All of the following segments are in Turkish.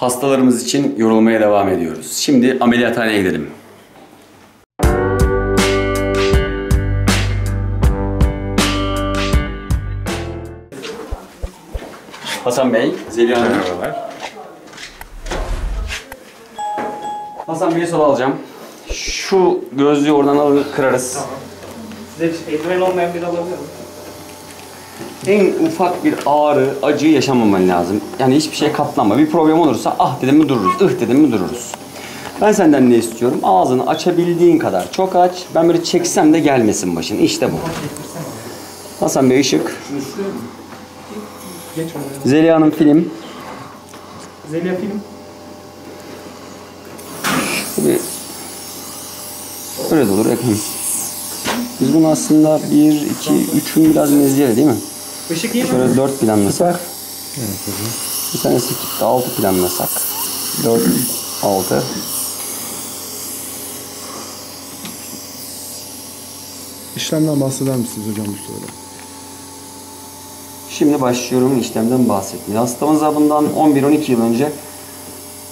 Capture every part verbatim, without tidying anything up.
Hastalarımız için yorulmaya devam ediyoruz. Şimdi ameliyathaneye gidelim. Hasan Bey, Zeliha Hanım. Merhabalar. Hasan Bey'i sola alacağım. Şu gözlüğü oradan alır, kırarız. Tamam. Size eldiven olmayan bir alabilir miyim? En ufak bir ağrı, acı yaşamaman lazım. Yani hiçbir şeye katlanma. Bir problem olursa ah dedim mi dururuz, ıh dedim mi dururuz. Ben senden ne istiyorum? Ağzını açabildiğin kadar çok aç. Ben böyle çeksem de gelmesin başın. İşte bu. Hasan Bey ışık. Zeliha Hanım film. Zeliha film. Tabii. Öyle de olur efendim. Biz bunu aslında bir, iki, üçün biraz mezceli değil mi? Işık iyi mi? Şöyle dört planlasak. Evet. Bir tanesi gitti, altı planlasak. Dört, altı. İşlemden bahseder misiniz hocam bu sırada? Şimdi başlıyorum işlemden bahsetmeye. Hastamıza bundan on bir on iki yıl önce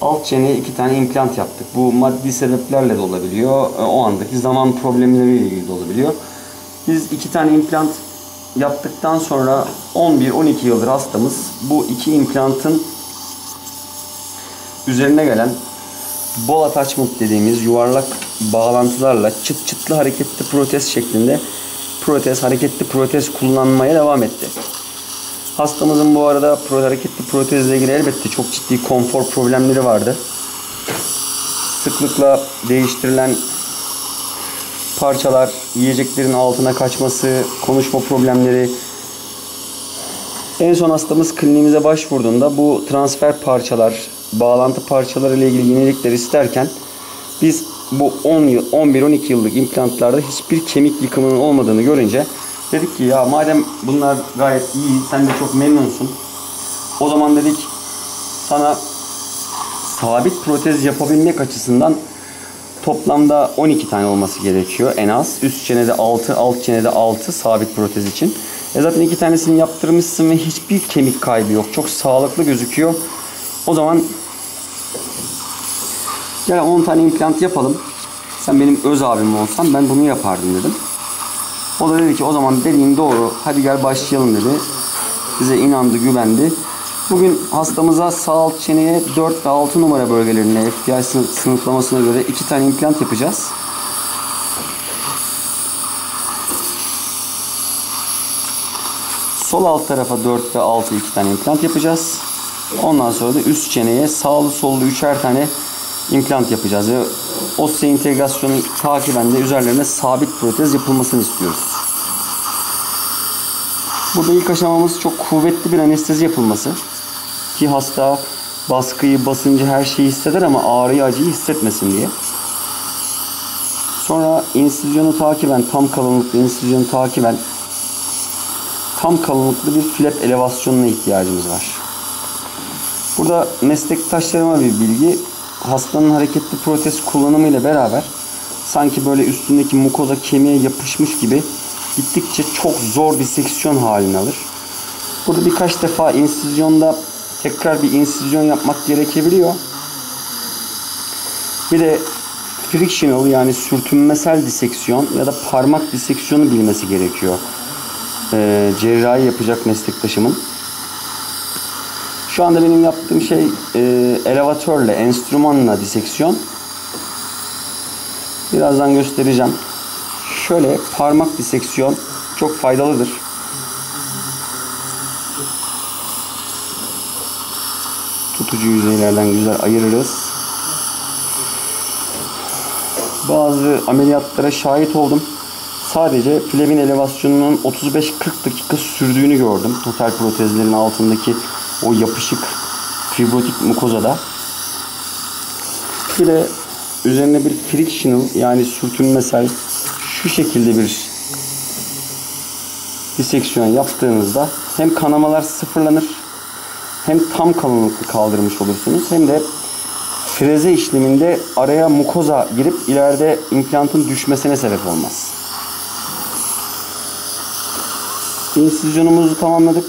alt çeneye iki tane implant yaptık. Bu maddi sebeplerle de olabiliyor. O andaki zaman problemleriyle ilgili de olabiliyor. Biz iki tane implant yaptıktan sonra on bir on iki yıldır hastamız bu iki implantın üzerine gelen ball attachment dediğimiz yuvarlak bağlantılarla çıt çıtlı hareketli protez şeklinde protez, hareketli protez kullanmaya devam etti. Hastamızın bu arada hareketli protezle ilgili elbette çok ciddi konfor problemleri vardı. Sıklıkla değiştirilen parçalar, yiyeceklerin altına kaçması, konuşma problemleri. En son hastamız kliniğimize başvurduğunda bu transfer parçalar, bağlantı parçaları ile ilgili yenilikler isterken biz bu on yıl, on bir on iki yıllık implantlarda hiçbir kemik yıkımının olmadığını görünce dedik ki ya madem bunlar gayet iyi, sen de çok memnunsun. O zaman dedik sana sabit protez yapabilmek açısından toplamda on iki tane olması gerekiyor en az. Üst çenede altı, alt çenede altı sabit protez için. E zaten iki tanesini yaptırmışsın ve hiçbir kemik kaybı yok. Çok sağlıklı gözüküyor. O zaman gel on tane implant yapalım. Sen benim öz abim olsan ben bunu yapardım dedim. O da dedi ki o zaman dediğin doğru, hadi gel başlayalım dedi. Bize inandı, güvendi. Bugün hastamıza sağ alt çeneye dört ve altı numara bölgelerine F D I sınıflamasına göre iki tane implant yapacağız. Sol alt tarafa dört ve altı iki tane implant yapacağız. Ondan sonra da üst çeneye sağlı sollu üçer tane implant yapacağız. Ve Osya entegrasyonu takiben de üzerlerine sabit protez yapılmasını istiyoruz. Burada ilk aşamamız çok kuvvetli bir anestezi yapılması. Ki hasta baskıyı, basıncı her şeyi hisseder ama ağrıyı, acıyı hissetmesin diye. Sonra insizyonu takiben, tam kalınlıklı insizyonu takiben tam kalınlıklı bir flap elevasyonuna ihtiyacımız var. Burada meslektaşlarıma bir bilgi. Hastanın hareketli protez kullanımı ile beraber sanki böyle üstündeki mukoza kemiğe yapışmış gibi gittikçe çok zor bir diseksiyon halini alır. Burada birkaç defa insizyonda tekrar bir insizyon yapmak gerekebiliyor. Bir de frictional yani sürtünmesel diseksiyon ya da parmak diseksiyonu bilmesi gerekiyor. Ee, cerrahi yapacak meslektaşımın. Şu anda benim yaptığım şey e, elevatörle, enstrümanla diseksiyon. Birazdan göstereceğim. Şöyle parmak diseksiyon çok faydalıdır. Tutucu yüzeylerden güzel ayırırız. Bazı ameliyatlara şahit oldum. Sadece flebin elevasyonunun otuz beş kırk dakika sürdüğünü gördüm. Total protezlerin altındaki o yapışık fibrotik mukozada. Bir de üzerine bir frictional yani sürtünmesel şu şekilde bir diseksiyon yaptığınızda hem kanamalar sıfırlanır hem tam kalınlıklı kaldırmış olursunuz hem de freze işleminde araya mukoza girip ileride implantın düşmesine sebep olmaz. İnsizyonumuzu tamamladık.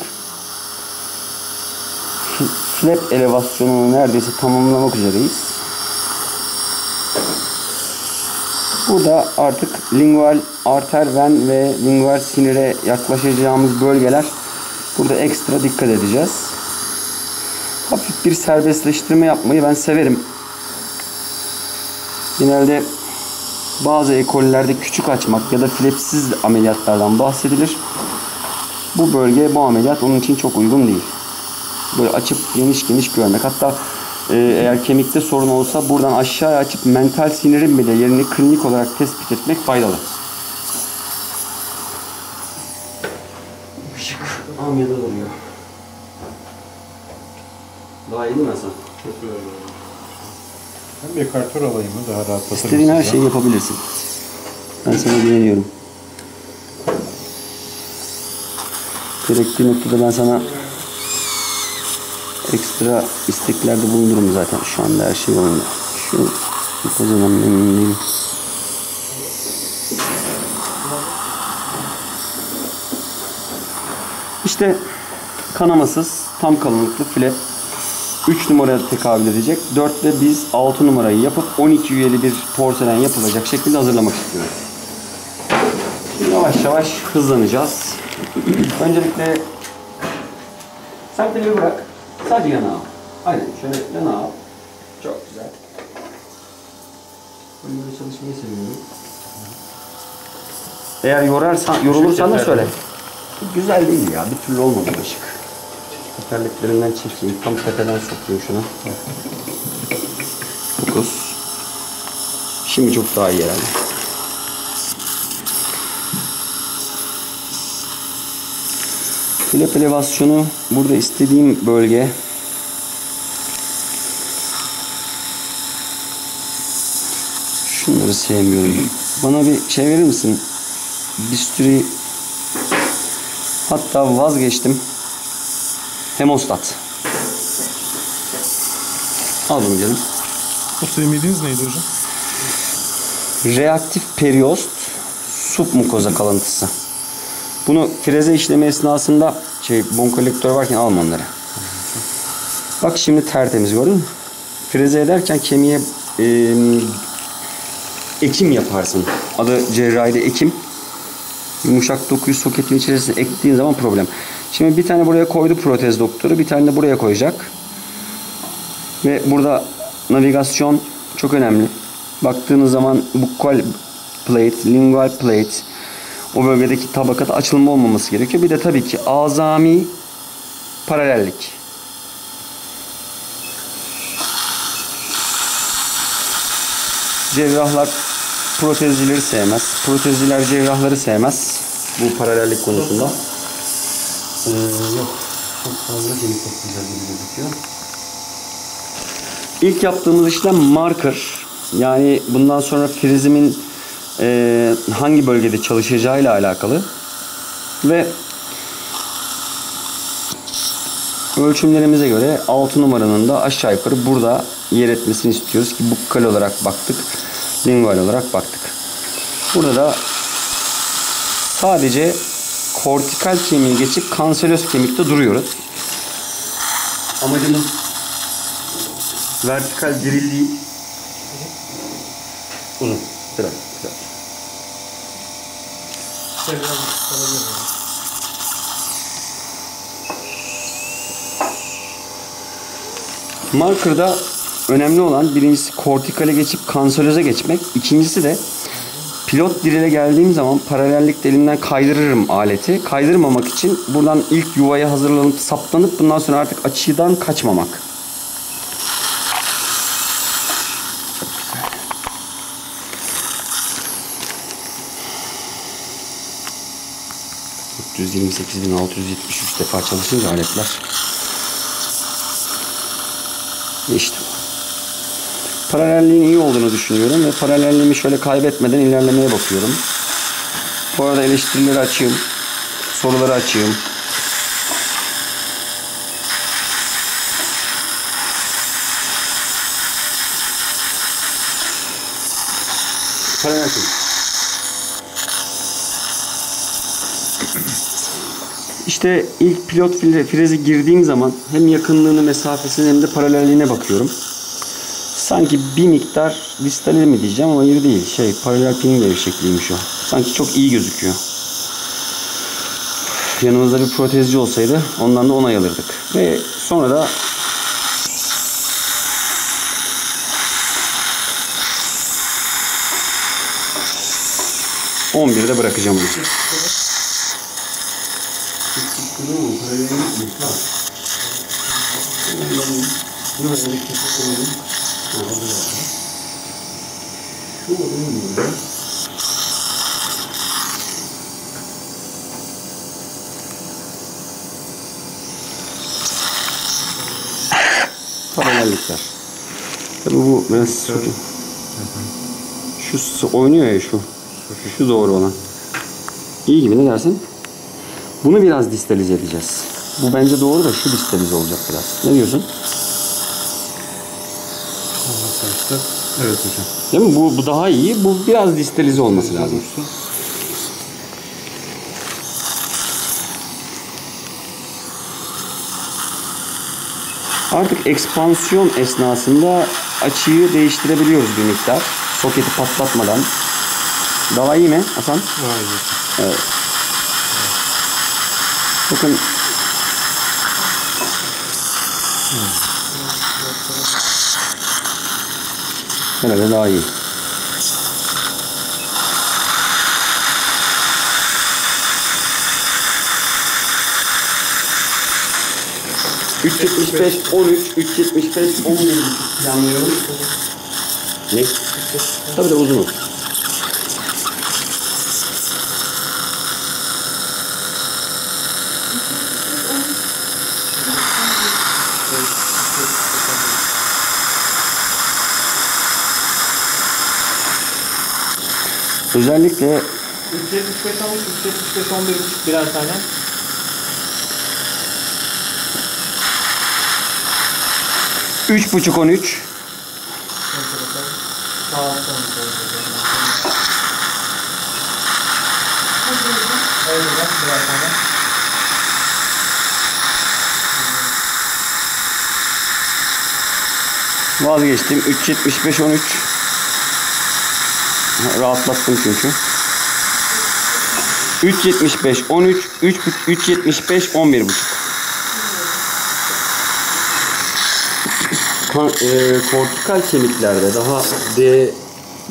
Flap elevasyonunu neredeyse tamamlamak üzereyiz. Burada artık lingual arter ven ve lingual sinire yaklaşacağımız bölgeler, burada ekstra dikkat edeceğiz. Hafif bir serbestleştirme yapmayı ben severim. Genelde bazı ekollerde küçük açmak ya da flapsiz ameliyatlardan bahsedilir. Bu bölge, bu ameliyat onun için çok uygun değil. Böyle açıp geniş geniş görmek. Hatta eğer kemikte sorun olsa buradan aşağıya açıp mental sinirin bile yerini klinik olarak tespit etmek faydalı. Işık amyada duruyor. Daha iyi mi Hasan? Çok güzel. Ben bir kartör alayım mı? Daha rahatlatır. İstediğin her şeyi yapabilirsin. Ben sana güveniyorum. Gerektiği noktada ben sana ekstra isteklerde bulunurum zaten. Şu anda her şey yolunda. Şu kocaman memnun değilim. İşte kanamasız, tam kalınlıklı flap üç numarada tekabül edecek. dörtte biz altı numarayı yapıp on iki üyeli bir porselen yapılacak şekilde hazırlamak istiyoruz. Yavaş yavaş hızlanacağız. Öncelikle sen de bir bırak. Sadece yana al. Aynen. Şöyle yana al. Çok güzel. Ben böyle çalışmayı seviyorum. Eğer yorarsan, yorulursan da söyle. Güzel değil ya. Bir türlü olmadı ışık. Tekerleklerinden çekeyim. Tam tepeden sokayım şuna. Fokus. Şimdi çok daha iyi herhalde. Flap elevasyonu burada istediğim bölge. Şunları sevmiyorum. Bana bir şey verir misin? Bistüri. Hatta vazgeçtim. Hemostat. Al bunu canım. O sevmediğiniz neydi hocam? Reaktif periost submukoza kalıntısı. Bunu freze işlemi esnasında şey, bon kolektör varken alma onları. Bak şimdi tertemiz, gördün mü? Freze ederken kemiğe e, ekim yaparsın. Adı cerrahide ekim. Yumuşak dokuyu soketin içerisine ektiğin zaman problem. Şimdi bir tane buraya koydu protez doktoru. Bir tane de buraya koyacak. Ve burada navigasyon çok önemli. Baktığınız zaman buccal plate, lingual plate, o bölgedeki tabakada açılma olmaması gerekiyor. Bir de tabii ki azami paralellik. Cerrahlar protezcileri sevmez. Protezciler cerrahları sevmez. Bu paralellik konusunda. Ee, yok. Çok fazla şey, çok güzel gibi gözüküyor. İlk yaptığımız işlem marker. Yani bundan sonra frizimin Ee, hangi bölgede çalışacağıyla alakalı ve ölçümlerimize göre altı numaranın da aşağı yukarı burada yer etmesini istiyoruz ki bukkal olarak baktık, lingual olarak baktık. Burada da sadece kortikal kemiği geçip kanseröz kemikte duruyoruz. Amacımız vertikal dirilliği uzun biraz. Marker'da önemli olan birincisi kortikale geçip kanseröze geçmek. İkincisi de pilot dirile geldiğim zaman paralellikte elimden kaydırırım aleti. Kaydırmamak için buradan ilk yuvaya hazırlanıp saplanıp bundan sonra artık açıdan kaçmamak. dört yüz yirmi sekiz bin altı yüz yetmiş üç defa çalışınca aletler. İşte. Paralelliğin iyi olduğunu düşünüyorum ve paralelliğimi şöyle kaybetmeden ilerlemeye bakıyorum. Bu arada eleştirileri açayım. Soruları açayım. Paralellik. İşte ilk pilot freze girdiğim zaman hem yakınlığını, mesafesini hem de paralelliğine bakıyorum. Sanki bir miktar distal mi diyeceğim ama hayır değil. Şey, paralel pin gevşekliğiymiş o. Sanki çok iyi gözüküyor. Yanımızda bir protezci olsaydı ondan da onay alırdık. Ve sonra da on birde bırakacağım bunu. Paralellikler. Tabii bu biraz soku. Şu oynuyor ya şu. Şu doğru olan. İyi gibi, ne dersin? Bunu biraz distalize edeceğiz. Bu bence doğru da şu distalize olacak biraz. Ne diyorsun? Evet hocam. Değil mi? Bu, bu daha iyi. Bu biraz distalize olması lazım. Artık ekspansiyon esnasında açıyı değiştirebiliyoruz bir miktar. Soketi patlatmadan. Daha iyi mi Hasan? Daha iyi. Evet. Bakın. Herhalde daha iyi. üç yetmiş beş on üç üç yetmiş beş on bir planlıyorum. Ne? Tabii de uzun olur. Özellikle üç yetmiş beş on üç üç yetmiş beş on bir birer tane. üç buçuk on üç. Vazgeçtim. üç yetmiş beş on üç. Rahatlattım çünkü. üç yetmiş beş on üç üç yetmiş beş on bir buçuk. E, kortikal kemiklerde daha D,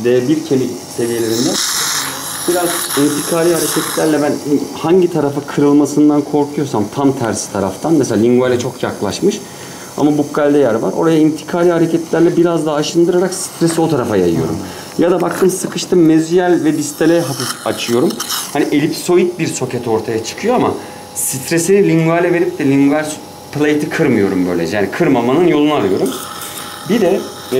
D bir kemik seviyelerinde biraz intikali hareketlerle ben hangi tarafa kırılmasından korkuyorsam tam tersi taraftan, mesela linguale çok yaklaşmış ama bukkalde yer var, oraya intikali hareketlerle biraz daha aşındırarak stresi o tarafa yayıyorum. Ya da baktım sıkıştım, meziyel ve distale hafif açıyorum. Hani elipsoid bir soket ortaya çıkıyor ama stresini linguale verip de lingual plate'i kırmıyorum böylece. Yani kırmamanın yolunu arıyorum. Bir de e,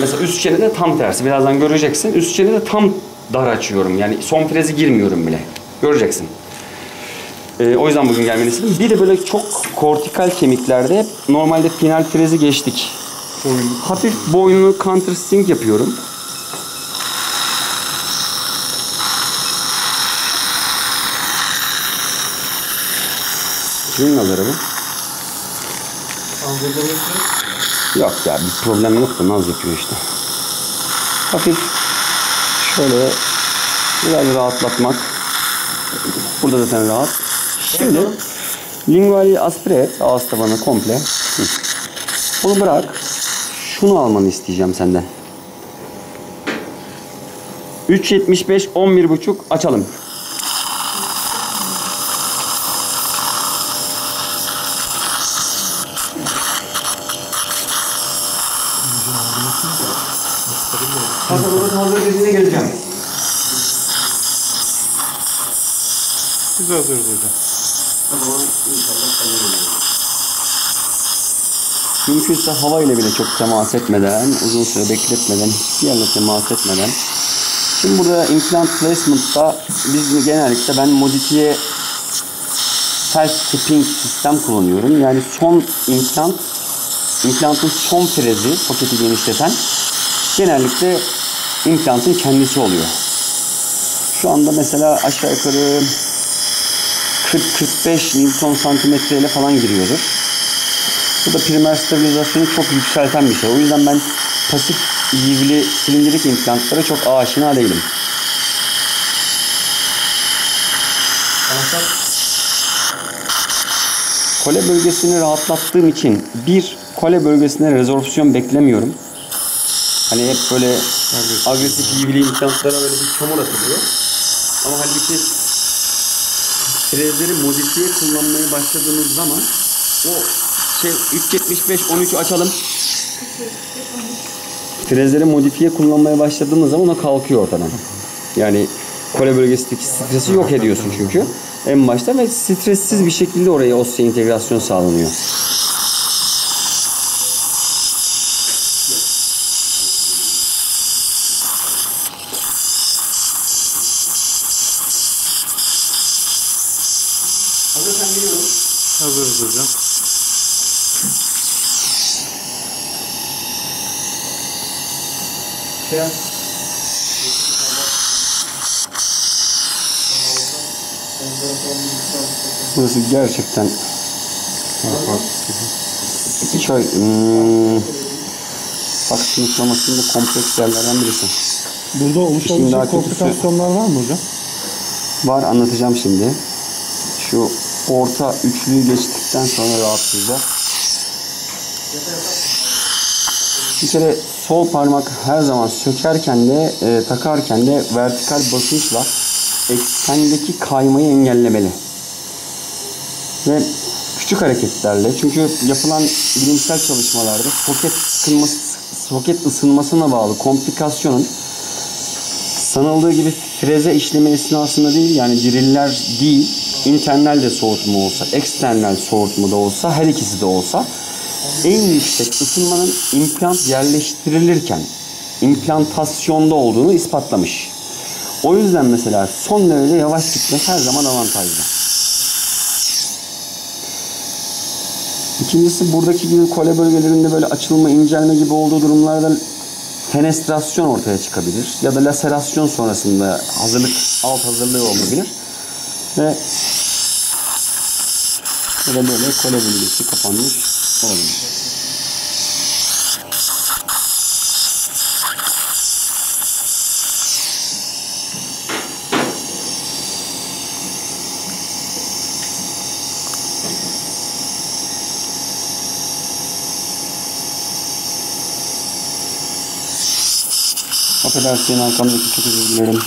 mesela üst çene de tam tersi. Birazdan göreceksin. Üst çene de tam dar açıyorum. Yani son freze girmiyorum bile. Göreceksin. E, o yüzden bugün gelmeni istedim. Bir de böyle çok kortikal kemiklerde normalde final frezi geçtik. Boyun. Hafif boynunu counter sink yapıyorum. Kimin nazarı bu? Yok ya, bir problem yok da naz yapıyor işte. Hafif şöyle biraz rahatlatmak. Burada zaten rahat. Şimdi linguali aspire et, ağız tabanı komple. Hı. Bunu bırak. Şunu almanı isteyeceğim senden. üç yetmiş beş on bir buçuk açalım. Hazırız hocam. Tamam, inşallah kalırız. Mümkünse hava ile bile çok temas etmeden, uzun süre bekletmeden, hiçbir yerle temas etmeden. Şimdi burada implant placement'ta biz genellikle ben modifiye self tipping sistem kullanıyorum. Yani son implant, implantın son frezi, paketi genişleten genellikle implantın kendisi oluyor. Şu anda mesela aşağı yukarı kırk kırk beş Newton santimetreyle falan giriyordur. Bu da primer stabilizasyonu çok yükselten bir şey. O yüzden ben pasif yivli silindirik implantlara çok aşina değilim. Kole bölgesini rahatlattığım için bir kole bölgesine rezorpsiyon beklemiyorum. Hani hep böyle agresif yivli implantlara böyle bir çamur atılıyor. Ama halbuki frezleri modifiye kullanmaya başladığımız zaman o şey üç yetmiş beş on üç açalım. Frezleri modifiye kullanmaya başladığımız zaman o kalkıyor ortadan. Yani kole bölgesindeki stresi yok ediyorsun çünkü en başta ve stressiz bir şekilde oraya osya entegrasyon sağlanıyor. Hazırız hocam. Şey burası gerçekten şöyle hmm, vaksin uçlamasında kompleks yerlerden birisi. Burada oluşan komplikasyonlar var mı hocam? Var, anlatacağım şimdi. Şu orta üçlüyü geçtikten sonra rahatlayacak. Bir kere sol parmak her zaman sökerken de e, takarken de vertikal basınçla eksendeki kaymayı engellemeli. Ve küçük hareketlerle, çünkü yapılan bilimsel çalışmalarda soket sıkılması, soket ısınmasına bağlı komplikasyonun sanıldığı gibi freze işlemi esnasında değil, yani diriller değil, internal de soğutma olsa, eksternal soğutma da olsa, her ikisi de olsa en yüksek ısınmanın implant yerleştirilirken implantasyonda olduğunu ispatlamış. O yüzden mesela son derece yavaş gitmek her zaman avantajlı. İkincisi, buradaki gibi kole bölgelerinde böyle açılma, incelme gibi olduğu durumlarda fenestrasyon ortaya çıkabilir. Ya da laserasyon sonrasında hazırlık, alt hazırlığı olabilir. Ve böyle böyle kole bölgesi kapanmış olabilir. Affedersin, arkamdaki çok özür dilerim.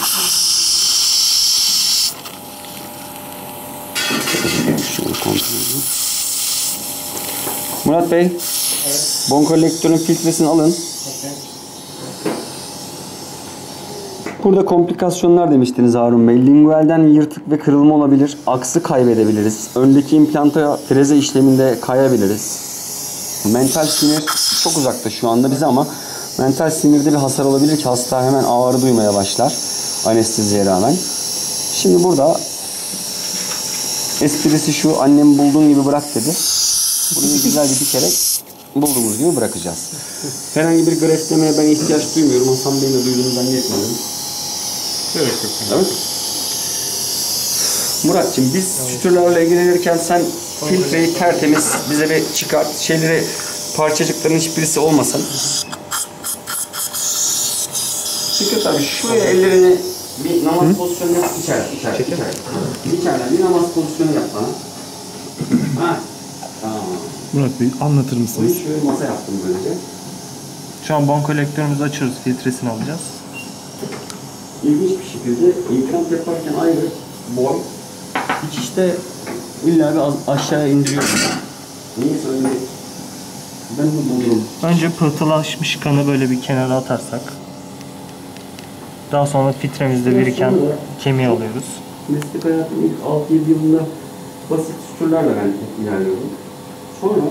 Murat Bey, evet. Bon kolektörün filtresini alın. Evet. Burada komplikasyonlar demiştiniz Harun Bey. Linguelden yırtık ve kırılma olabilir. Aksı kaybedebiliriz. Öndeki implanta freze işleminde kayabiliriz. Mental sinir çok uzakta şu anda bize ama mental sinirde bir hasar olabilir ki hasta hemen ağrı duymaya başlar anesteziye rağmen. Şimdi burada esprisi şu, annem bulduğun gibi bırak dedi. Burayı güzel bir dikerek bulduğumuz gibi bırakacağız. Herhangi bir greflemeye ben ihtiyaç duymuyorum. Hasan Bey'in de duyduğunu zannetmiyorum. Evet. Evet. Murat'cığım, biz sütürlerle ilgilenirken sen filtreyi tertemiz bize bir çıkart. Şeyleri, parçacıkların hiçbirisi olmasın. Fikret abi, şuraya ellerini bir namaz Hı? pozisyonu yap. İçeride, içeride, içeride. İçeride bir namaz pozisyonu yap bana. Ha. Tamam. Murat Bey, anlatır mısınız? Onu şöyle masa yaptım böylece. Şu an bon kolektörümüzü açıyoruz, filtresini alacağız. İlginç bir şekilde implant yaparken ayrı boy, dikişte illa bir aşağıya indiriyorum. Niye söyleyeyim? Ben bunu bulurum. Önce pıhtılaşmış kanı böyle bir kenara atarsak, daha sonra filtremizde biriken kemiği alıyoruz. Meslek hayatımın ilk altı yedi yılında basit sütürlerle ben ilerliyorum. Sonra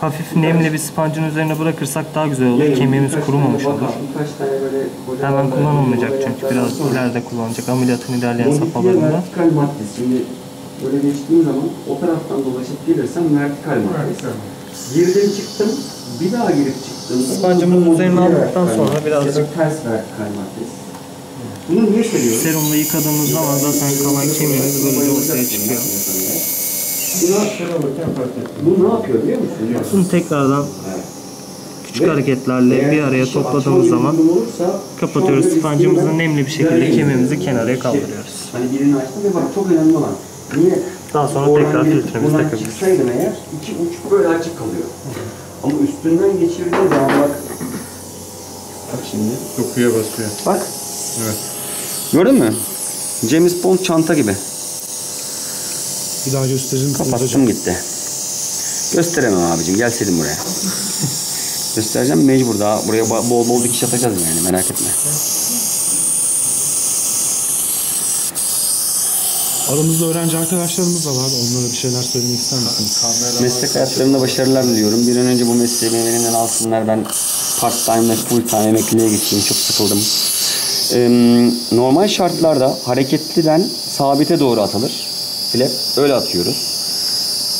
hafif nemli bir spancın üzerine bırakırsak daha güzel olur. Yani kemiğimiz kurumamış olur. Hemen kullanılmayacak çünkü biraz sonra, ileride kullanacak ameliyatın ilerleyen safhalarında. Vertikal maddesi. Şimdi böyle geçtiğim zaman o taraftan dolaşıp gelirsem vertikal maddesi. Girdim çıktım, bir daha girip çıktım. Spancımızın üzerine aldıktan sonra birazcık ters vertikal maddesi. Bunu niye söylüyoruz? Serumla yıkadığımız zaman zaten kalan kemiğimiz böyle ortaya çıkıyor. Bu ne yapıyor biliyor musun? Bunu tekrardan küçük hareketlerle bir araya topladığımız zaman kapatıyoruz. Spancımızı nemli bir şekilde kemiğimizi kenara kaldırıyoruz. Hani birini açtım ve bak çok önemli olan. Niye? Daha sonra tekrar filtremizi takabiliriz. Çıksaydım eğer iki uç böyle açık kalıyor. Ama üstünden geçirdiğim zaman bak. Bak şimdi. Dokuya basıyor. Bak. Evet. Gördün mü? James Bond çanta gibi. Bir daha göstereyim. Kapattım gitti. Gösteremem abicim. Gel Selim buraya. Göstereceğim mecbur daha. Buraya bol bol dikiş atacağız yani merak etme. Aramızda öğrenci arkadaşlarımız da var. Onlara bir şeyler söylemek ister misiniz? Meslek hayatlarında başarılar diliyorum. Bir an önce bu mesleği elimden alsınlar. Ben part time ve full time emekliliğe geçeyim. Çok sıkıldım. Normal şartlarda hareketliden sabite doğru atılır. Flap öyle atıyoruz.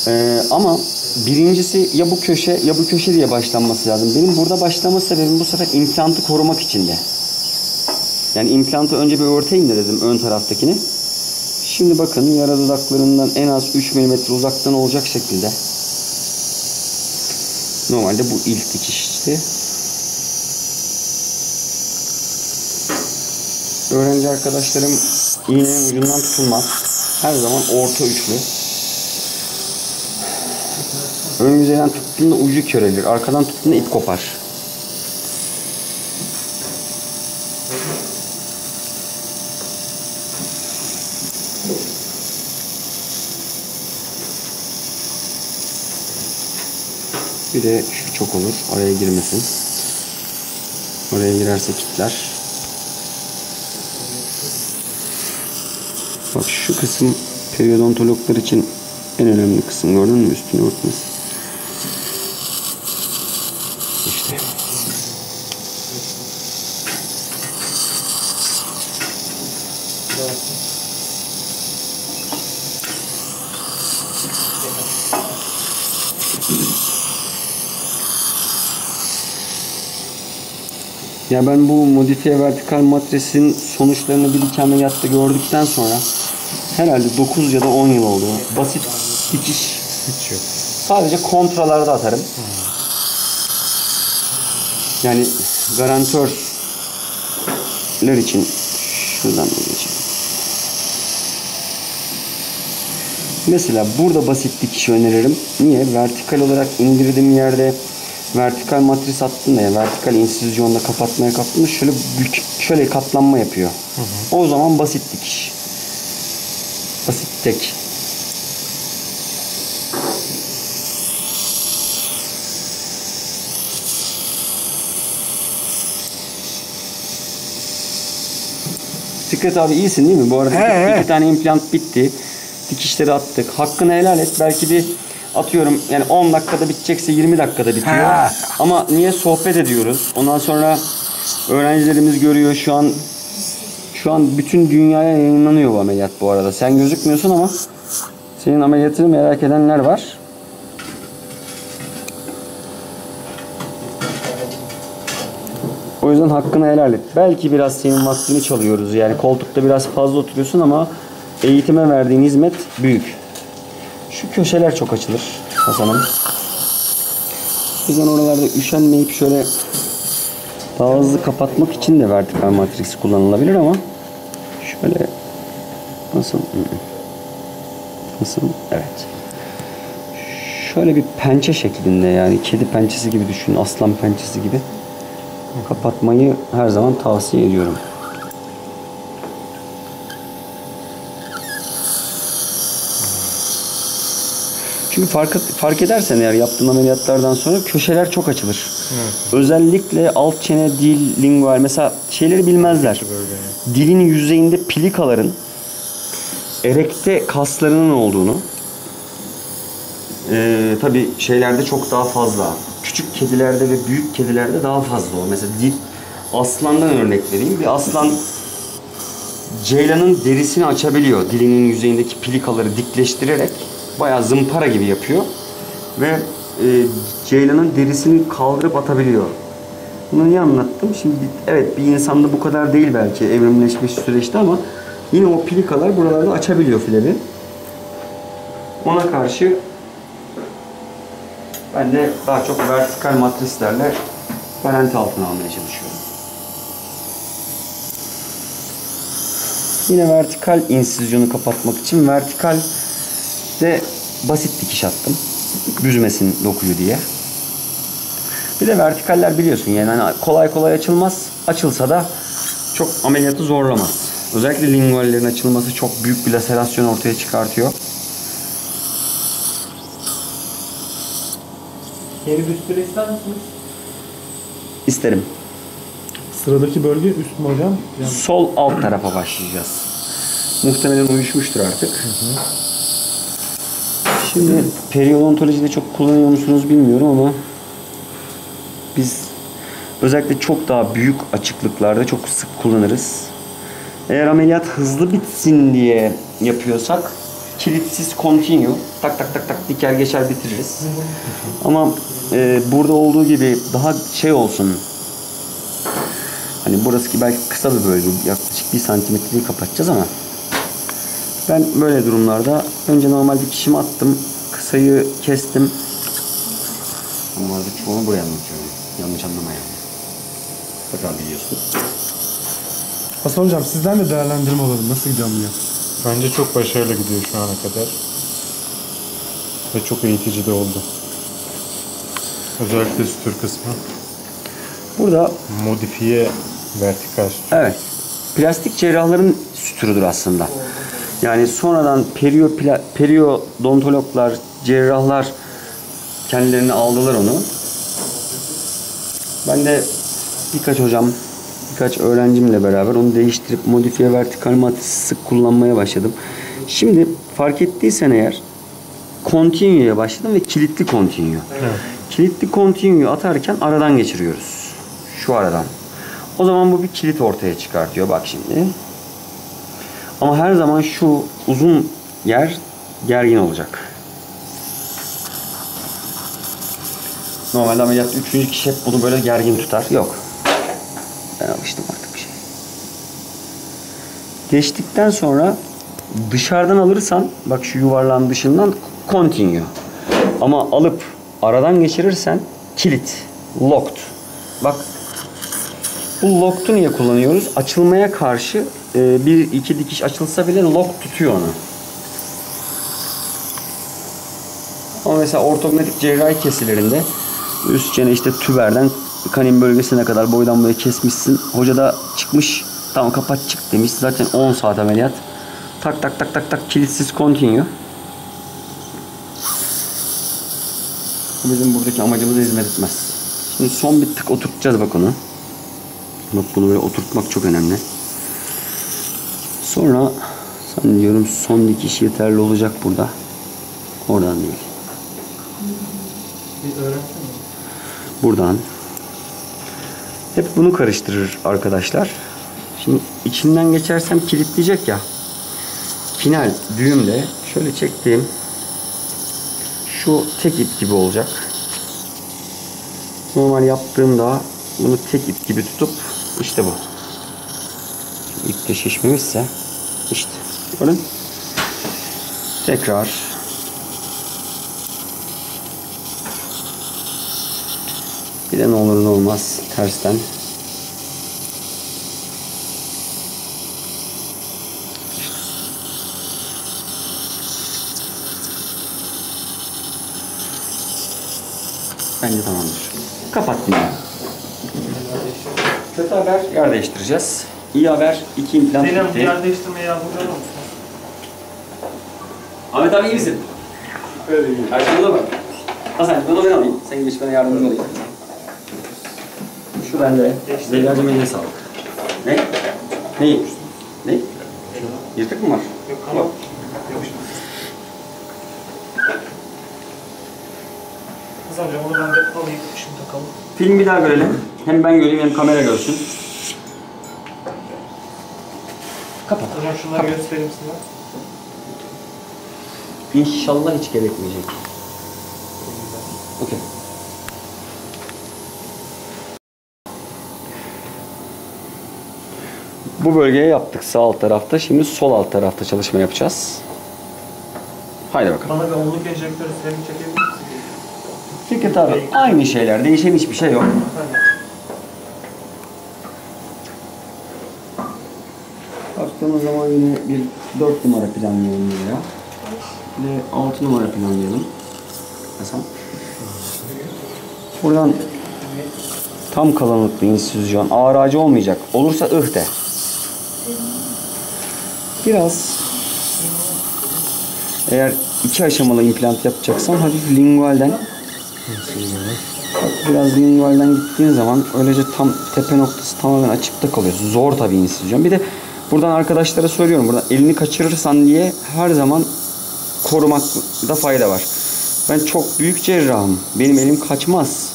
Ee, ama birincisi ya bu köşe ya bu köşe diye başlanması lazım. Benim burada başlama sebebim bu sefer implantı korumak içindi. Yani implantı önce bir örteyim de dedim ön taraftakini. Şimdi bakın yara dudaklarından en az üç milimetre uzaktan olacak şekilde. Normalde bu ilk dikişti. Öğrenci arkadaşlarım iğnenin ucundan tutulmaz. Her zaman orta üçlü. Ön yüzeyden tuttuğunda ucu körelir. Arkadan tuttuğunda ip kopar. Bir de şu çok olur. Araya girmesin. Oraya girerse kitler. Bak şu kısım periodontologlar için en önemli kısım. Gördün mü? Üstünü örtmesi. İşte. Ya ben bu modifiye vertikal matresin sonuçlarını bir ameliyatta gördükten sonra herhalde dokuz ya da on yıl oldu. Basit dikiş hiç yok. Sadece kontralarda atarım. Yani garantörler için şuradan da geçeyim. Mesela burada basit dikiş öneririm. Niye? Vertikal olarak indirdiğim yerde vertikal matris attım da ya vertikal insizyonla kapatmaya kaptım da şöyle bük, şöyle katlanma yapıyor. Hı hı. O zaman basit dikiş. Basit tek. Fikret abi iyisin değil mi? Bu arada he, iki, he. iki tane implant bitti. Dikişleri attık. Hakkını helal et. Belki bir atıyorum yani on dakikada bitecekse yirmi dakikada bitiyor. Ha. Ama niye sohbet ediyoruz? Ondan sonra öğrencilerimiz görüyor şu an şu an bütün dünyaya yayınlanıyor bu ameliyat bu arada. Sen gözükmüyorsun ama senin ameliyatını merak edenler var. O yüzden hakkını helal et. Belki biraz senin vaktini çalıyoruz. Yani koltukta biraz fazla oturuyorsun ama eğitime verdiğin hizmet büyük. Şu köşeler çok açılır Hasan'ım. O yüzden oralarda üşenmeyip şöyle daha hızlı kapatmak için de vertikal matris kullanılabilir ama şöyle nasıl nasıl evet şöyle bir pençe şeklinde yani kedi pençesi gibi düşün, aslan pençesi gibi kapatmayı her zaman tavsiye ediyorum. Çünkü fark, fark edersen eğer yaptığın ameliyatlardan sonra köşeler çok açılır. Evet. Özellikle alt çene, dil, lingual mesela şeyleri bilmezler. Dilin yüzeyinde plikaların erekte kaslarının olduğunu ee, tabii şeylerde çok daha fazla. Küçük kedilerde ve büyük kedilerde daha fazla o. Mesela dil, aslandan örnek vereyim. Bir aslan ceylanın derisini açabiliyor. Dilinin yüzeyindeki plikaları dikleştirerek bayağı zımpara gibi yapıyor ve e, ceylanın derisini kaldırıp atabiliyor. Bunu niye anlattım? Şimdi evet bir insanda bu kadar değil belki evrimleşmiş süreçte ama yine o plikalar buralarda açabiliyor fileri. Ona karşı ben de daha çok vertikal matrislerle garanti altına almaya çalışıyorum. Yine vertikal insizyonu kapatmak için vertikal de basit dikiş attım. Büzmesin dokuyu diye. Bir de vertikaller biliyorsun yani hani kolay kolay açılmaz. Açılsa da çok ameliyatı zorlamaz. Özellikle linguallerin açılması çok büyük bir laserasyon ortaya çıkartıyor. Geri büstüre ister misiniz? İsterim. Sıradaki bölge üst mü hocam? Yani... Sol alt tarafa başlayacağız. Muhtemelen uyuşmuştur artık. Hı hı. Şimdi periodontolojide çok kullanıyor musunuz bilmiyorum ama biz özellikle çok daha büyük açıklıklarda çok sık kullanırız. Eğer ameliyat hızlı bitsin diye yapıyorsak kilitsiz continue tak tak tak tak diker geçer bitiririz. Ama e, burada olduğu gibi daha şey olsun. Hani burası ki belki kısa bir bölge, yaklaşık bir santimetreyi kapatacağız ama ben böyle durumlarda önce normal dikişimi attım, kısayı kestim. Ama artık çoğunu buraya anlatıyorum. Yanlış anlamayalım. Tekrar biliyorsun. Hasan hocam sizden de değerlendirme alalım. Nasıl gidiyor ameliyat? Bence çok başarılı gidiyor şu ana kadar. Ve çok eğitici de oldu. Özellikle sütür kısmı. Burada modifiye vertikal sütür. Evet. Plastik cerrahların sütürüdür aslında. Yani sonradan perio, periodontologlar, cerrahlar kendilerini aldılar onu. Ben de birkaç hocam, birkaç öğrencimle beraber onu değiştirip modifiye vertikal matrisi sık kullanmaya başladım. Şimdi fark ettiysen eğer continue'ya başladım ve kilitli continue. Evet. Kilitli continue atarken aradan geçiriyoruz. Şu aradan. O zaman bu bir kilit ortaya çıkartıyor. Bak şimdi. Ama her zaman şu uzun yer gergin olacak. Normalde ameliyatta üçüncü kişi hep bunu böyle gergin tutar. Yok. Ben alıştım artık bir şey. Geçtikten sonra dışarıdan alırsan, bak şu yuvarlağın dışından continue. Ama alıp aradan geçirirsen kilit, locked. Bak bu locked'u niye kullanıyoruz? Açılmaya karşı e, bir iki dikiş açılsa bile lock tutuyor onu. Ama mesela ortognetik cerrahi kesilerinde üst çene işte tüberden kanin bölgesine kadar boydan boya kesmişsin. Hoca da çıkmış, tamam kapat çık demiş. Zaten on saat ameliyat. Tak tak tak tak tak kilitsiz continue. Bizim buradaki amacımıza hizmet etmez. Şimdi son bir tık oturtacağız bak onu. Bak bunu böyle oturtmak çok önemli. Sonra sanıyorum son dikiş yeterli olacak burada. Oradan değil. Bir öğrensene. Buradan. Hep bunu karıştırır arkadaşlar. Şimdi içinden geçersem kilitleyecek ya. Final düğümle şöyle çektiğim şu tek ip gibi olacak. Normal yaptığımda bunu tek ip gibi tutup işte bu. İpte şişmemişse işte. Bakın. Tekrar bir de ne olur ne olmaz tersten. Bence tamamdır. Kapattım. Kötü haber yer değiştireceğiz. İyi haber iki implant bitti. Selim yer değiştirmeye yardımcı olur musun? Ahmet abi iyi misin? Öyle iyi. Arkamda bak. Hasan bunu ben alayım. Sen geç bana yardımcı olayım. Şu bende. Zeliha'cığım eline sağlık. Ne? Neyi? Ne? Yırtık mı var? Yok ama. Yok. Hasan hocam onu ben de alayım. Şimdi takalım. Film bir daha görelim. Hem ben göreyim hem kamera görsün. Kapat. Hocam şunları göstereyim size. İnşallah hiç gerekmeyecek. Okey. Bu bölgeye yaptık sağ alt tarafta. Şimdi sol alt tarafta çalışma yapacağız. Haydi bakalım. Bana bir onluk enjektörü Selim çekebilir misin? Fikret abi, aynı şeyler. Değişen hiçbir şey yok. Baktığımız zaman yine bir dört numara planlayalım buraya. Ve altı numara planlayalım. Hasan. Buradan tam kalınlıklı insüzyon. Ağır ağacı olmayacak. Olursa ıh de. Biraz. Eğer iki aşamalı implant yapacaksan hafif lingualden. Biraz lingualden gittiğin zaman öylece tam tepe noktası tamamen açıkta kalıyor. Zor tabii insüzyon. Bir de buradan arkadaşlara söylüyorum. Buradan elini kaçırırsan diye her zaman korumakta fayda var. Ben çok büyük cerrahım. Benim elim kaçmaz.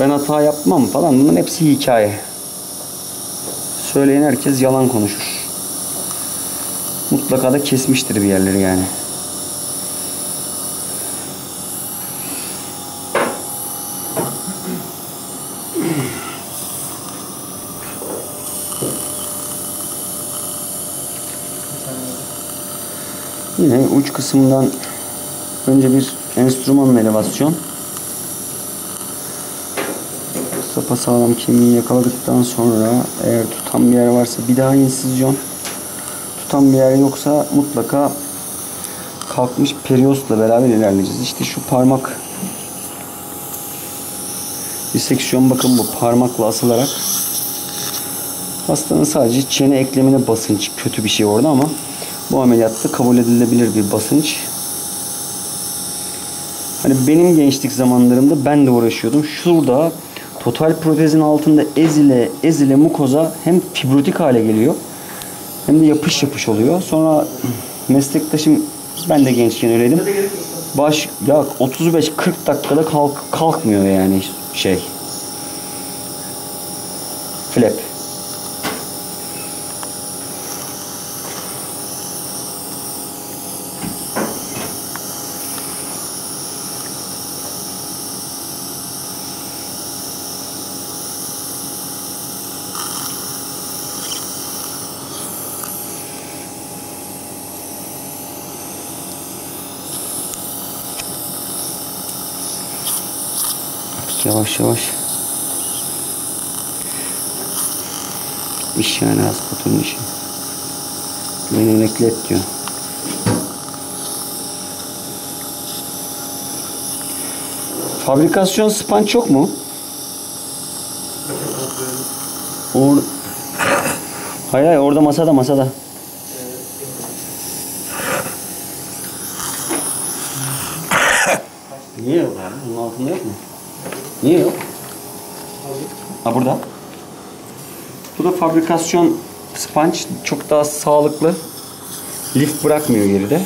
Ben hata yapmam falan. Bunların hepsi hikaye. Söyleyen herkes yalan konuşur. Mutlaka da kesmiştir bir yerleri yani. Yine uç kısmından önce bir enstrüman elevasyon. Sapasağlam kemiği yakaladıktan sonra eğer tutan bir yer varsa bir daha insizyon. Tutan bir yer yoksa mutlaka kalkmış periostla beraber ilerleyeceğiz. İşte şu parmak diseksiyon, bakın bu parmakla asılarak hastanın sadece çene eklemine basınç kötü bir şey orada ama bu ameliyatta kabul edilebilir bir basınç. Hani benim gençlik zamanlarımda ben de uğraşıyordum. Şurada total protezin altında ezile ezile mukoza hem fibrotik hale geliyor hem de yapış yapış oluyor. Sonra meslektaşım, ben de gençken öyleydim. Baş ya otuz beş kırk dakikada kalk, kalkmıyor yani şey. Flap. Yavaş yavaş. İş yani haspatörün işi. Beni emekli et diyor. Fabrikasyon span çok mu? Or hayır hayır, orada masada masada. Niye yok abi? Bunun altında yok mu? Niye yok? Ha, burada. Bu da fabrikasyon sponge. Çok daha sağlıklı. Lif bırakmıyor geride.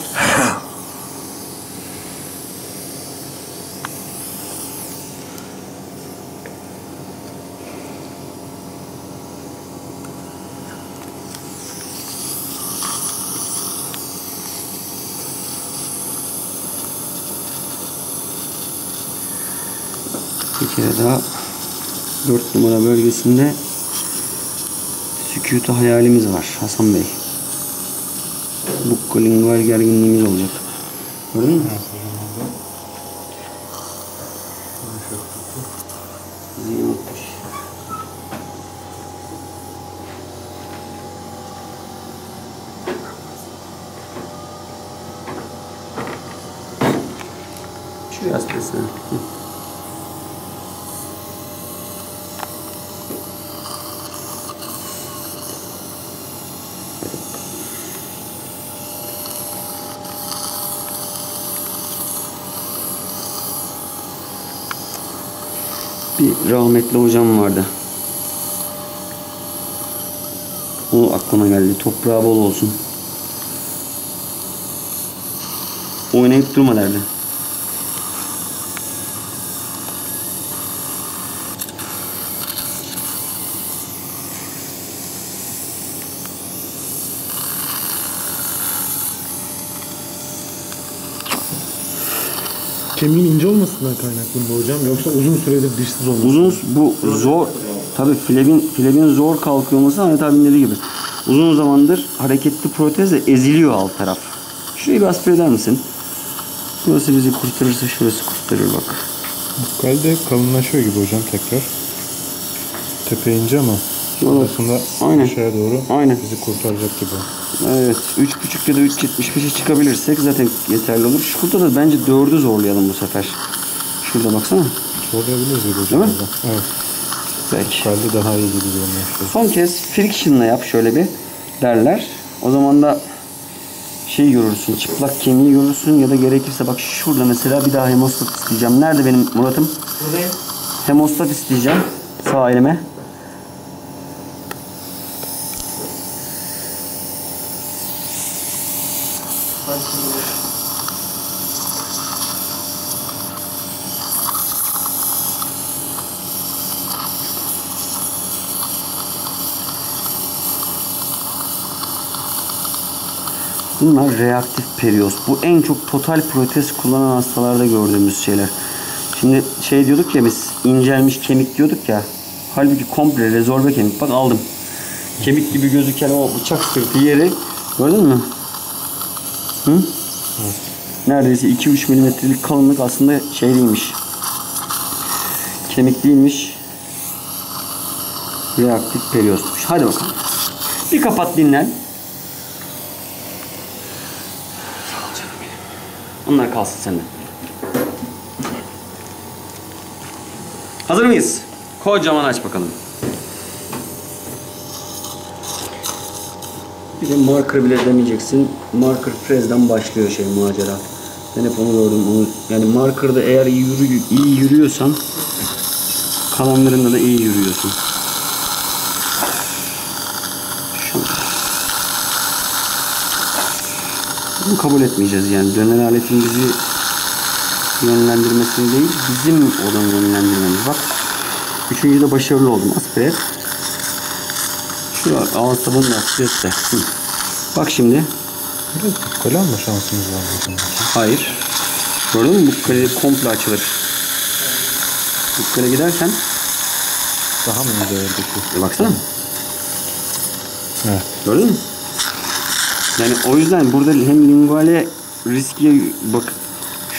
Daha dört numara bölgesinde sükûtu hayalimiz var Hasan Bey. Bu lingual gerginliğimiz olacak. Gördün mü? Şu yastasına. Bir rahmetli hocam vardı. O aklıma geldi. Toprağı bol olsun. Oynayıp durma derdi. Kemiğin ince olmasından kaynaklı mı hocam, yoksa uzun süredir dişsiz olması? Uzun, bu zor. Tabii flebin, flebin zor kalkıyor olması Ahmet abinin dediği gibi. uzun zamandır hareketli protezle eziliyor alt taraf. Şurayı bir aspire eder misin? Burası bizi kurtarırsa şurası kurtarır bak. Kalde kalınlaşıyor gibi hocam tekrar. Tepe ince ama sonrasında aşağıya doğru aynen bizi kurtaracak gibi. Evet, üç buçuk ya da üç yetmiş beşe çıkabilirsek zaten yeterli olur. Şu kurta da bence dördü zorlayalım bu sefer. Şurada baksana. Zorlayabiliriz gibi hocam. Değil mi? Evet. Belki. Kalde daha iyi gibi görünüyor. Son kez friction'la yap şöyle bir derler. O zaman da şey görürsün, çıplak kemiği görürsün ya da gerekirse bak şurada mesela bir daha hemostat isteyeceğim. Nerede benim Murat'ım? Buradayım. Hemostat isteyeceğim sağ elime. Bunlar reaktif periyos. Bu en çok total protez kullanan hastalarda gördüğümüz şeyler. Şimdi şey diyorduk ya biz, incelmiş kemik diyorduk ya. Halbuki komple rezorbe kemik. Bak aldım. Kemik gibi gözüken o bıçak sırtı yeri gördün mü? Hı? Evet. Neredeyse iki üç milimetrelik kalınlık aslında şey değilmiş. Kemik değilmiş. Reaktif periyosmuş. Hadi bakalım. Bir kapat dinlen. Onlar kalsın sende. Hazır mıyız? Kocaman aç bakalım. Bir de marker bile demeyeceksin. Marker pres'den başlıyor şey macera. Ben hep onu gördüm. Onu, yani marker'da eğer iyi, yürü, iyi yürüyorsan kalanlarında da iyi yürüyorsun. Bunu kabul etmeyeceğiz yani. Dönen aletin bizi yönlendirmesini değil, bizim olanı yönlendirmemiz. Bak, üçüncüde başarılı oldum. Aspire. Şu ağız tabanını aspire. Bak şimdi. Biraz bukkale alma şansımız var. Hayır. Gördün mü? Bukkale komple açılır. Bukkale gidersen daha mı ördeki? Baksana. Evet. Gördün mü? Yani o yüzden burada hem linguale riskiye bak,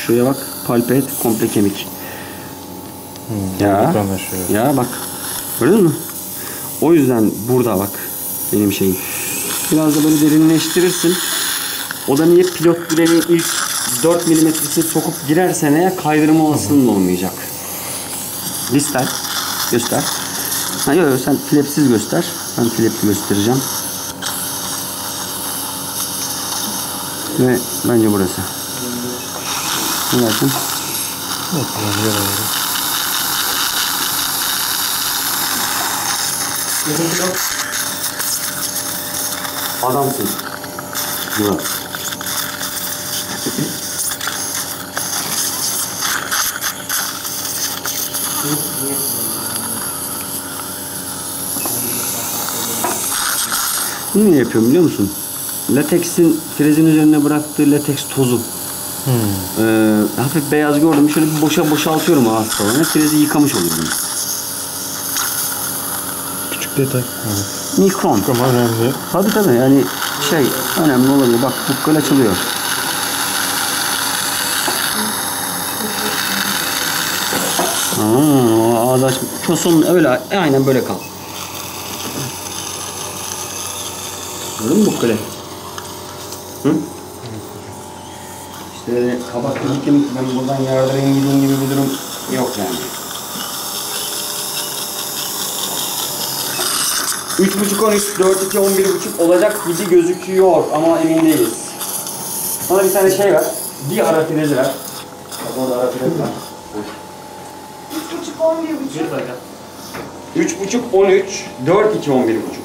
şuraya bak, palpet komple kemik. Hmm, ya, ya bak, gördün mü? O yüzden burada bak benim şeyim. Biraz da böyle derinleştirirsin. O da niye pilot direğinin ilk dört milimetresini sokup girersen eğer kaydırma olasılığın olmayacak. Listel, göster. Ha yok yok, sen flepsiz göster. Ben flepli göstereceğim. Ve bence burası. Ne dersin? Evet, güzel oldu. Adamsın. Güzel. Bunu niye yapıyorum biliyor musun? Lateksin, frezin üzerine bıraktığı lateks tozu. Hmm. Ee, hafif beyaz gördüm. Şöyle bir boşa boşaltıyorum ağız tavanı. Frezi yıkamış oluyorum. Küçük detay. Evet. Mikron. Mikron önemli. Tabii tabii yani şey önemli olabilir. Bak bukkal açılıyor. Aa, ağız aç. Çosun öyle aynen böyle kal. Gördün mü bukkale? Hı? İşte kabak gibi kemik, ben buradan yardırayım gideyim gibi bir durum yok yani. üç buçuk on üç, dört iki, on bir buçuk olacak gibi gözüküyor ama emin değiliz. Bana bir tane şey ver, bir ara frezi ver. Bak orada ara frezi ver. üç buçuk on bir buçuk, dört iki, on bir buçuk.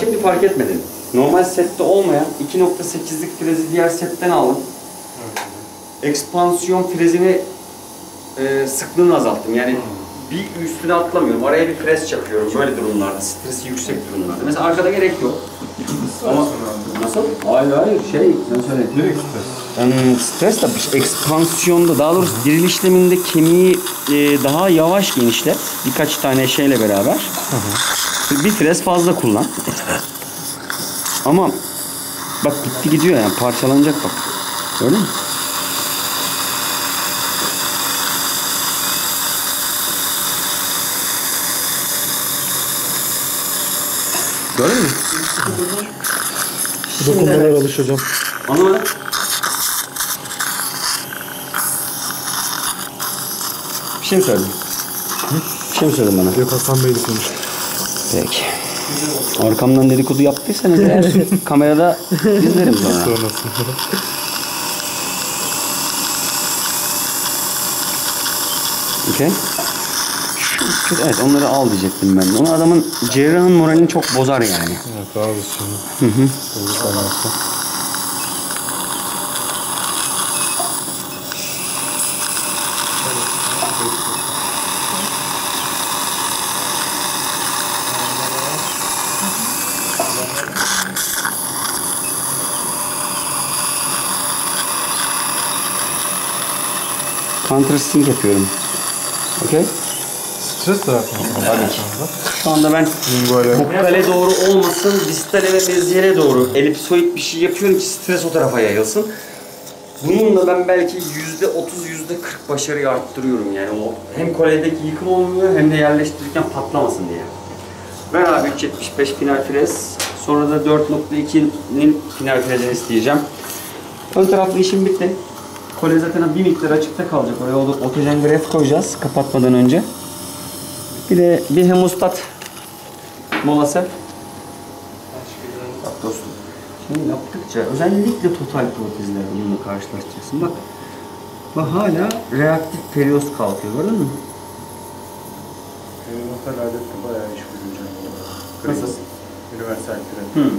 Şimdi fark etmedin. Normal sette olmayan iki nokta sekizlik frezi diğer setten aldım. Ekspansiyon frezini e, sıklığını azalttım. Yani bir üstüne atlamıyorum. Araya bir frez çakıyorum böyle durumlarda. Stresi yüksek durumlarda. Mesela arkada gerek yok. Ama nasıl? Hayır hayır şey sen söyle. Direkt stres. Yani stres de ekspansiyonda, daha doğrusu diril işleminde kemiği e, daha yavaş genişlet. Birkaç tane şeyle beraber. Hı hı. Bir frez fazla kullan. Ama bak gitti gidiyor yani, parçalanacak bak. Öyle mi? Gördün mü? Dokunmalara alışacağım. Ama bir şey mi söyledin? Hı? Bir şey mi söyledin bana? Yok, Hasan Bey'le konuştum. Peki. Arkamdan dedikodu yaptıysanız eğer kamerada izlerim bana. Okey. Evet, onları al diyecektim ben. Onu adamın, cerrahın moralini çok bozar yani. Evet, al şimdi. Hı hı. Counter-sync yapıyorum. Okey? Stres tarafı mı? Şu anda ben bukkale doğru olmasın, distale ve mezyele doğru elipsoid bir şey yapıyorum ki stres o tarafa yayılsın. Bununla ben belki yüzde otuz, yüzde kırk başarıyı arttırıyorum yani. O hem koledeki yıkım olmuyor hem de yerleştirirken patlamasın diye. Ben abi üç yetmiş beş final frez, sonra da dört nokta iki'nin final frezini isteyeceğim. Ön taraflı işim bitti. Kole zaten bir miktar açıkta kalacak. Oraya otojen gref koyacağız kapatmadan önce. Bir de bir hemostat molası. Bak dostum, şimdi yaptıkça özellikle total protezler bununla karşılaşacaksın. Bak, bak hala reaktif perioz kalkıyor, gördün mü? Perioz adetle bayağı iş bulunacağım. Nasıl? Üniversal kürek.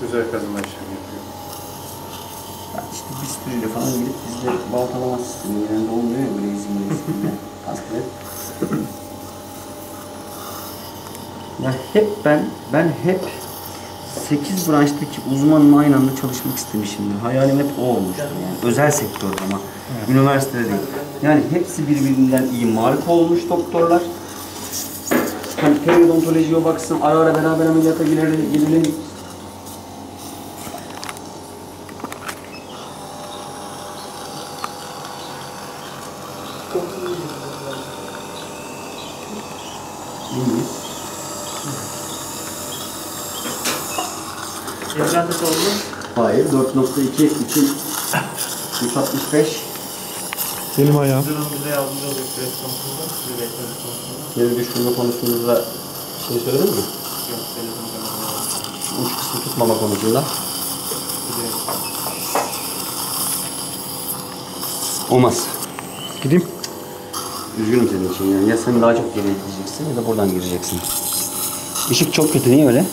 Güzel kazıma işlemi yapıyor. İşte bir sürüyle falan gidip bizde baltalama sistemi genelde olmuyor ya böyle izinle izinle. Ya hep ben, ben hep sekiz branştaki uzmanla aynı anda çalışmak istemişimdir. Hayalim hep o olmuştu yani. Özel sektörde ama, evet. Üniversitede değil. Yani hepsi birbirinden iyi marka olmuş doktorlar. Hani periodontolojiye baksın, ara ara beraber ameliyata girelim. Hayır, dört nokta iki için üç altmış beş. Benim ayağım. Geri düşürme konusunda şey söyledin mi? Yok, uç kısmı tutmama konusunda. Olmaz. Gideyim. Üzgünüm senin için yani. Ya sen daha çok geri gideceksin ya da buradan gireceksin. Işık çok kötü, niye öyle?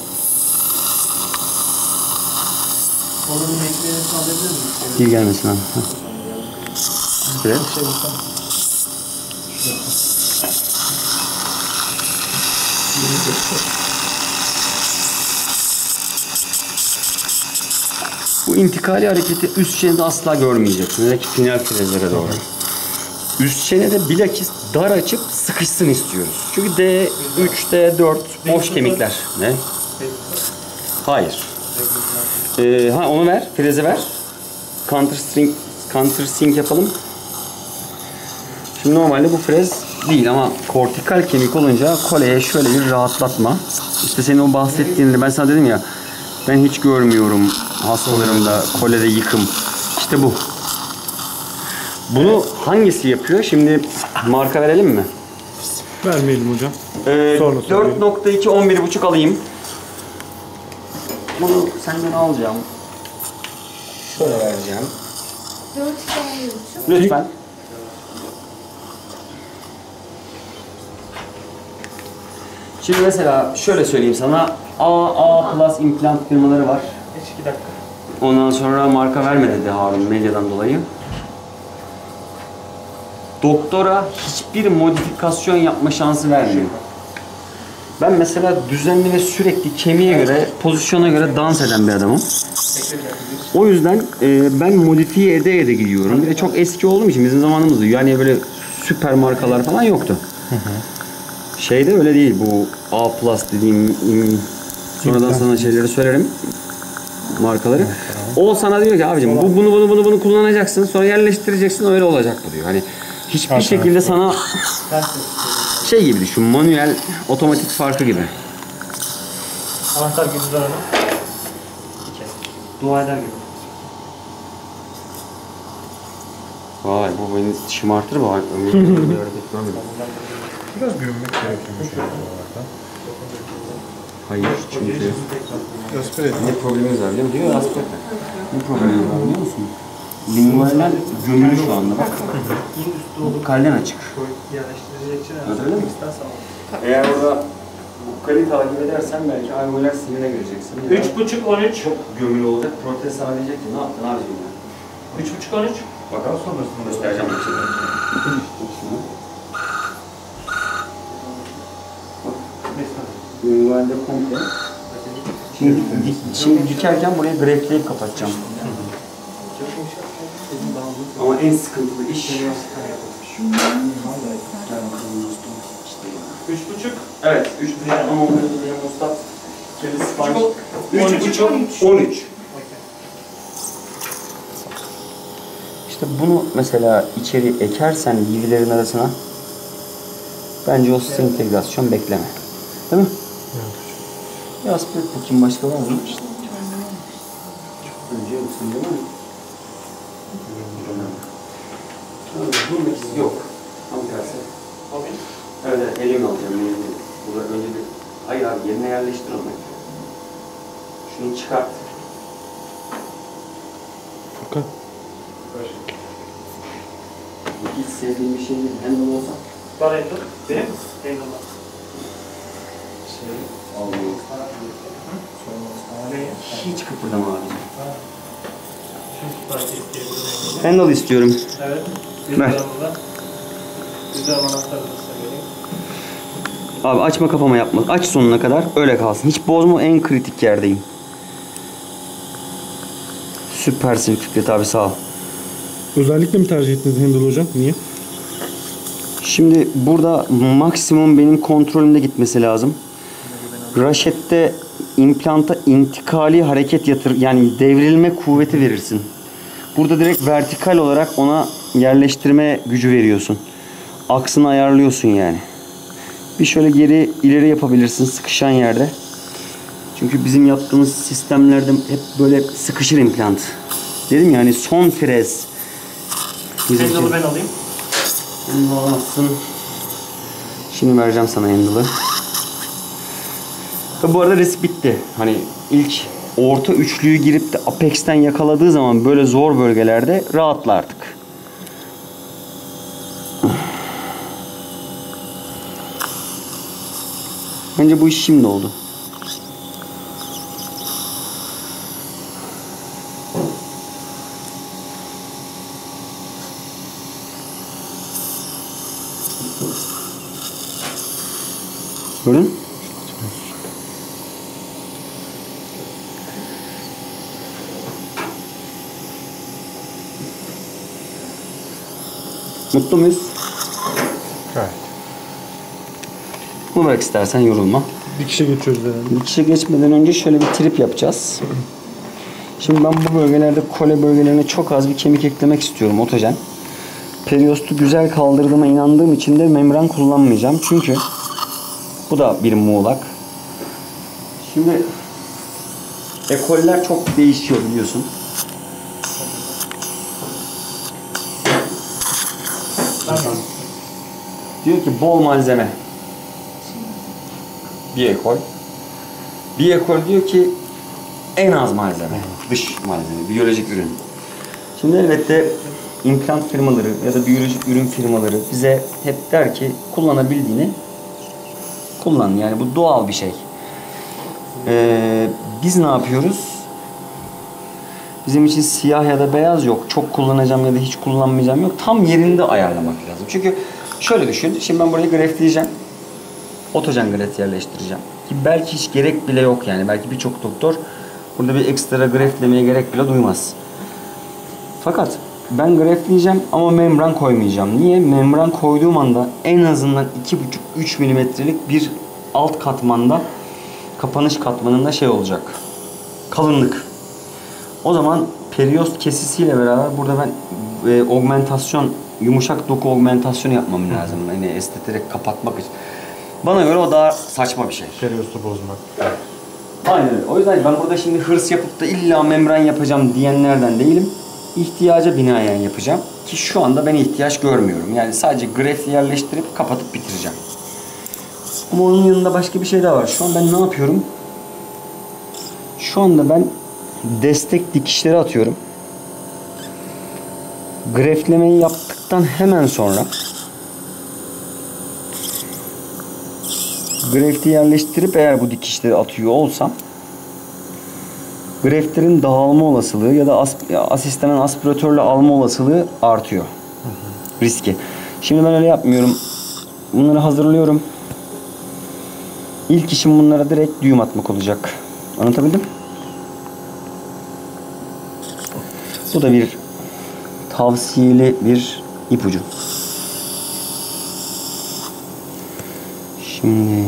Gir gelmesin abi. Şöyle. Bu intikali hareketi üst çenede asla görmeyeceksin. Öyle ki final frezlere doğru. Üst çenede bilakis dar açıp sıkışsın istiyoruz. Çünkü D üç, D dört boş kemikler. Ne? Hayır. Ee, ha onu ver, freze ver. Counter string, counter sync yapalım. Şimdi normalde bu frez değil ama kortikal kemik olunca koleye şöyle bir rahatlatma. İşte senin o bahsettiğinde ben sana dedim ya, ben hiç görmüyorum hastalarımda kolede yıkım. İşte bu. Bunu hangisi yapıyor? Şimdi marka verelim mi? Vermeyelim hocam. Ee, dört nokta iki on bir buçuk alayım. Bunu senden alacağım. Şöyle vereceğim. dört on bir buçuk. Lütfen. Şimdi mesela şöyle söyleyeyim sana. A A Plus implant firmaları var. iki dakika. Ondan sonra marka verme dedi Harun medyadan dolayı. Doktora hiçbir modifikasyon yapma şansı vermiyor. Ben mesela düzenli ve sürekli kemiğe göre, pozisyona göre dans eden bir adamım. O yüzden e, ben modifiye ede ede gidiyorum. Bir de çok eski olduğum için bizim zamanımızda yani böyle süper markalar falan yoktu. Şeyde öyle değil, bu A plus dediğim Sonradan sana şeyleri söylerim. Markaları. O sana diyor ki abicim bu bunu bunu bunu bunu kullanacaksın. Sonra yerleştireceksin, öyle olacak bu diyor. Hani hiçbir evet, şekilde evet. sana şey gibi düşün. Manuel otomatik farkı gibi. Anahtar gücü zararı. Dua eder gibi. Vay bu beni şımartır mı? Biraz görünmek gerekiyor. Hayır çünkü göster et. Ne problemimiz var diyor diyor aspet. Ne problemimiz var biliyor musun? Lingualler gömülü şu anda bak. Kalden açık. Yerleştirecek için hazırlamak istersen. Eğer orada bu kaleyi takip edersen belki alveoler sinirine gireceksin. üç buçuk on üç çok gömülü olacak. Protez sağlayacak ki ne yaptın abiciğim ya? üç buçuk on üç Bakalım sonrasını göstereceğim içeride. Lingualler komple. Şimdi, şimdi dikerken burayı grefleyip kapatacağım. Ama en sıkıntılı iş. Üç buçuk. Evet, üç buçuk. Ama onu diye Mustafa kendi sipariş. Üç buçuk, on üç. İşte bunu mesela içeri ekersen bilgilerin arasına bence o entegrasyon bekleme. Değil mi? Ya aspet bakayım başka var mı? Önce yoksun değil mi? Yok. Yok. Tam tersi. Evet, evet elimle alacağım. Elimle. Burada önce bir... Hayır abi yerine yerleştir onu. Şunu çıkart. Furkan. Hiç sevdiğim bir şey değil. Handle olsa. Bana handle. Benim mi? Handle var. Şey... Hiç kıpırdama abi. Handle istiyorum. Evet. Ver. Abi açma kapama yapma. Aç sonuna kadar öyle kalsın. Hiç bozma, en kritik yerdeyim. Süpersin Fikret abi, sağ ol. Özellikle mi tercih ettiniz handle hocam? Niye? Şimdi burada maksimum benim kontrolümde gitmesi lazım. Raşette implanta intikali hareket yatır, yani devrilme kuvveti verirsin. Burada direkt vertikal olarak ona yerleştirme gücü veriyorsun. Aksını ayarlıyorsun yani. Bir şöyle geri ileri yapabilirsin sıkışan yerde. Çünkü bizim yaptığımız sistemlerde hep böyle sıkışır implant. Dedim ya hani son frez. Handle'ı ben alayım. Handle alamazsın. Şimdi vereceğim sana handle'ı. Bu arada risk bitti. Hani ilk orta üçlüyü girip de Apex'ten yakaladığı zaman böyle zor bölgelerde rahatla artık. Bence bu iş şimdi oldu. Gördün mü? Mutlu muyuz? Evet. Bunu bırak istersen, yorulma. Dikişe geçiyoruz herhalde. Dikişe geçmeden önce şöyle bir trip yapacağız. Şimdi ben bu bölgelerde, kole bölgelerine çok az bir kemik eklemek istiyorum, otojen. Periostu güzel kaldırdığıma inandığım için de membran kullanmayacağım. Çünkü bu da bir muğlak. Şimdi ekoller çok değişiyor biliyorsun. Diyor ki bol malzeme bir ekol. Bir ekol diyor ki en az malzeme, dış malzeme, biyolojik ürün. Şimdi elbette implant firmaları ya da biyolojik ürün firmaları bize hep der ki kullanabildiğini kullan. Yani bu doğal bir şey. Ee, biz ne yapıyoruz? Bizim için siyah ya da beyaz yok. Çok kullanacağım ya da hiç kullanmayacağım yok. Tam yerinde ayarlamak lazım. Çünkü şöyle düşün. Şimdi ben burayı grefleyeceğim. Otojen greft yerleştireceğim. Ki belki hiç gerek bile yok yani. Belki birçok doktor burada bir ekstra greftlemeye gerek bile duymaz. Fakat ben greftleyeceğim ama membran koymayacağım. Niye? Membran koyduğum anda en azından iki buçuk üç milimetrelik bir alt katmanda kapanış katmanında şey olacak. Kalınlık. O zaman periyot kesisiyle beraber burada ben e, augmentasyon, yumuşak doku augmentasyonu yapmam lazım. Yani esteterek kapatmak için. Bana göre o daha saçma bir şey. Periyotu bozmak. Evet. Aynen öyle. O yüzden ben burada şimdi hırs yapıp da illa membran yapacağım diyenlerden değilim. İhtiyaca binaen yapacağım. Ki şu anda ben ihtiyaç görmüyorum. Yani sadece grefle yerleştirip kapatıp bitireceğim. Ama onun yanında başka bir şey daha var. Şu an ben ne yapıyorum? Şu anda ben destek dikişleri atıyorum. Greflemeyi yaptıktan hemen sonra grefti yerleştirip eğer bu dikişleri atıyor olsam greftlerin dağılma olasılığı ya da as, asistanen aspiratörle alma olasılığı artıyor. Hı hı. Riski. Şimdi ben öyle yapmıyorum. Bunları hazırlıyorum. İlk işim bunlara direkt düğüm atmak olacak. Anlatabildim? Bu da bir tavsiyeli bir ipucu. Şimdi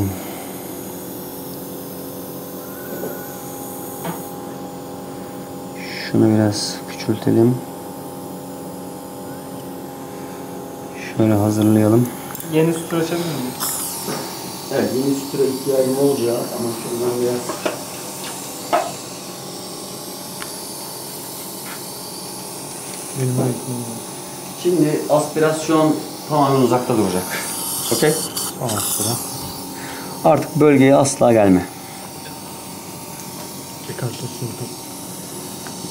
şunu biraz küçültelim. Şöyle hazırlayalım. Yeni sütü açabilir miyiz? Evet, yeni sütüre ihtiyacım olacak ama şuradan biraz bilmiyorum. Şimdi aspirasyon tamamen uzakta duracak. Okey? Artık bölgeye asla gelme.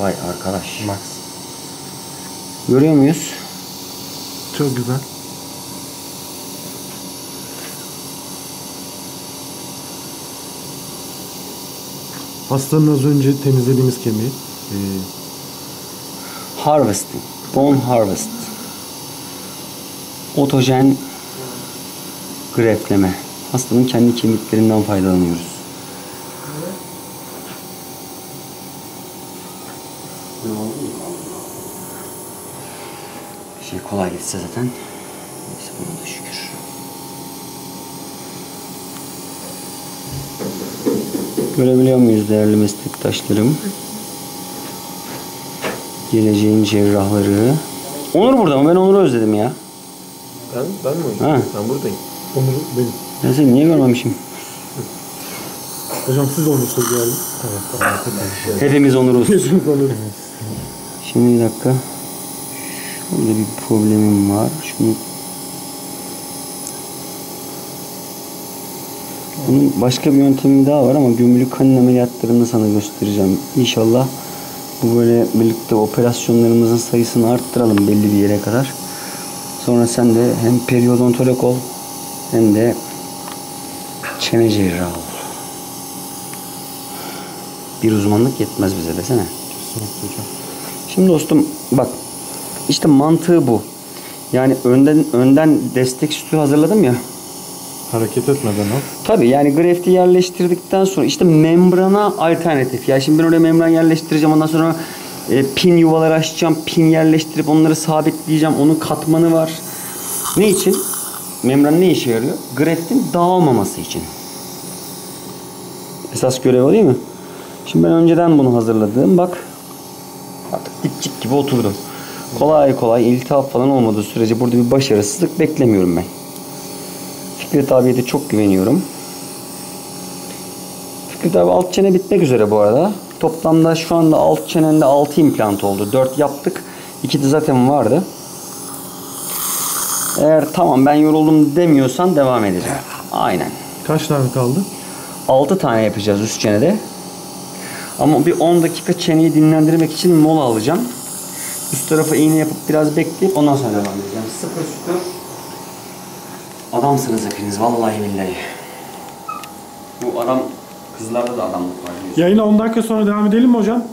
Vay arkadaş. Max. Görüyor muyuz? Çok güzel. Hastanın az önce temizlediğimiz kemiği. Ee... Harvesting. Bone harvest. Otojen greftleme. Hastanın kendi kemiklerinden faydalanıyoruz. Şey kolay gitse zaten. Neyse buna da şükür. Görebiliyor muyuz değerli meslektaşlarım? Geleceğin cerrahları. Onur burada mı? Ben Onur'u özledim ya. Ben, ben mi oyum? Ha. Ben buradayım. Onur benim. Ben seni niye görmemişim? Hocam siz Onur'sunuz yani. Evet, tamam. Hepimiz Onur'uz. Hepimiz Onur'uz. Şimdi bir dakika. Şurada bir problemim var. Şunu... Bunun başka bir yöntemi daha var ama gömülü kanın ameliyatlarını sana göstereceğim. İnşallah bu böyle birlikte operasyonlarımızın sayısını arttıralım belli bir yere kadar. Sonra sen de hem periodontolog ol hem de çene cerrahı ol. Bir uzmanlık yetmez bize desene. Kesinlikle hocam. Şimdi dostum bak işte mantığı bu. Yani önden önden destek sütü hazırladım ya. Hareket etmeden o. Tabii yani grefti yerleştirdikten sonra işte membrana alternatif. Ya yani şimdi ben oraya membran yerleştireceğim. Ondan sonra e, pin yuvaları açacağım. Pin yerleştirip onları sabitleyeceğim. Onun katmanı var. Ne için? Membran ne işe yarıyor? Greftin dağılmaması için. Esas görev o değil mi? Şimdi ben önceden bunu hazırladım. Bak artık dipçik gibi oturdum. Kolay kolay iltihap falan olmadığı sürece burada bir başarısızlık beklemiyorum ben. Fikret abiye de çok güveniyorum. Fikret abi alt çene bitmek üzere bu arada. Toplamda şu anda alt çenende altı implant oldu. dört yaptık. iki de zaten vardı. Eğer tamam ben yoruldum demiyorsan devam edeceğim. Aynen. Kaç tane kaldı? altı tane yapacağız üst çenede. Ama bir on dakika çeneyi dinlendirmek için mola alacağım. Üst tarafa iğne yapıp biraz bekleyip ondan sonra devam edeceğim. Sıfır sütür. Adamsınız hepiniz vallahi billahi. Bu adam kızlarda da adamlık var. Yayına on dakika sonra devam edelim mi hocam?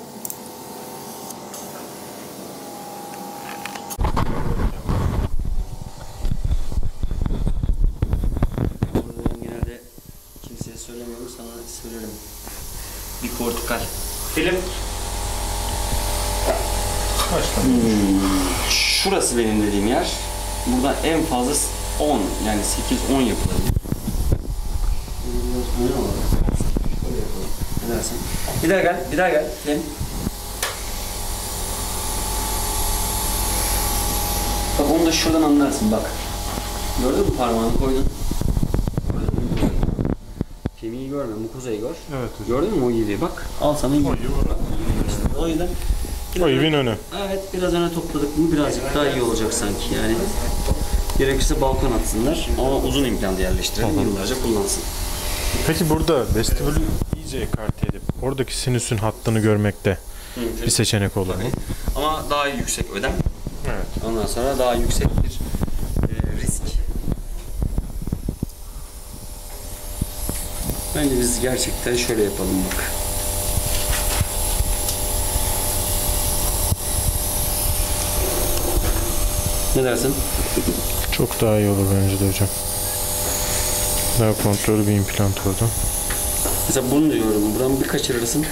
Burada genelde kimseye söylemiyorum, sana söylerim. Bir kortikal. Film. Hmm. Şurası benim dediğim yer. Buradan en fazla on yani sekiz on yapılabilir. Gidersin. Bir daha gel, bir daha gel. Gelin. Bak onu da şuradan anlarsın bak. Gördün mü parmağını koydun? Kemiği görme, mukozayı gör. Evet hocam. Gördün mü o iyiliği bak. Al sana iyi. İşte o yüzden. O evin önü. Evet, biraz öne topladık mı birazcık daha iyi olacak sanki yani. Gerekirse balkon atsınlar ama uzun implantı yerleştirelim, tamam, yıllarca kullansın. Peki burada vestibülü iyice ekarte edip oradaki sinüsün hattını görmekte bir seçenek olur mu? Ama daha yüksek ödem. Evet. Ondan sonra daha yüksek bir e, risk. Bence biz gerçekten şöyle yapalım bak. Ne dersin? Çok daha iyi olur bence de hocam. Daha kontrollü bir implant oldu. Mesela bunu diyorum. Buramı bir kaçırırsın.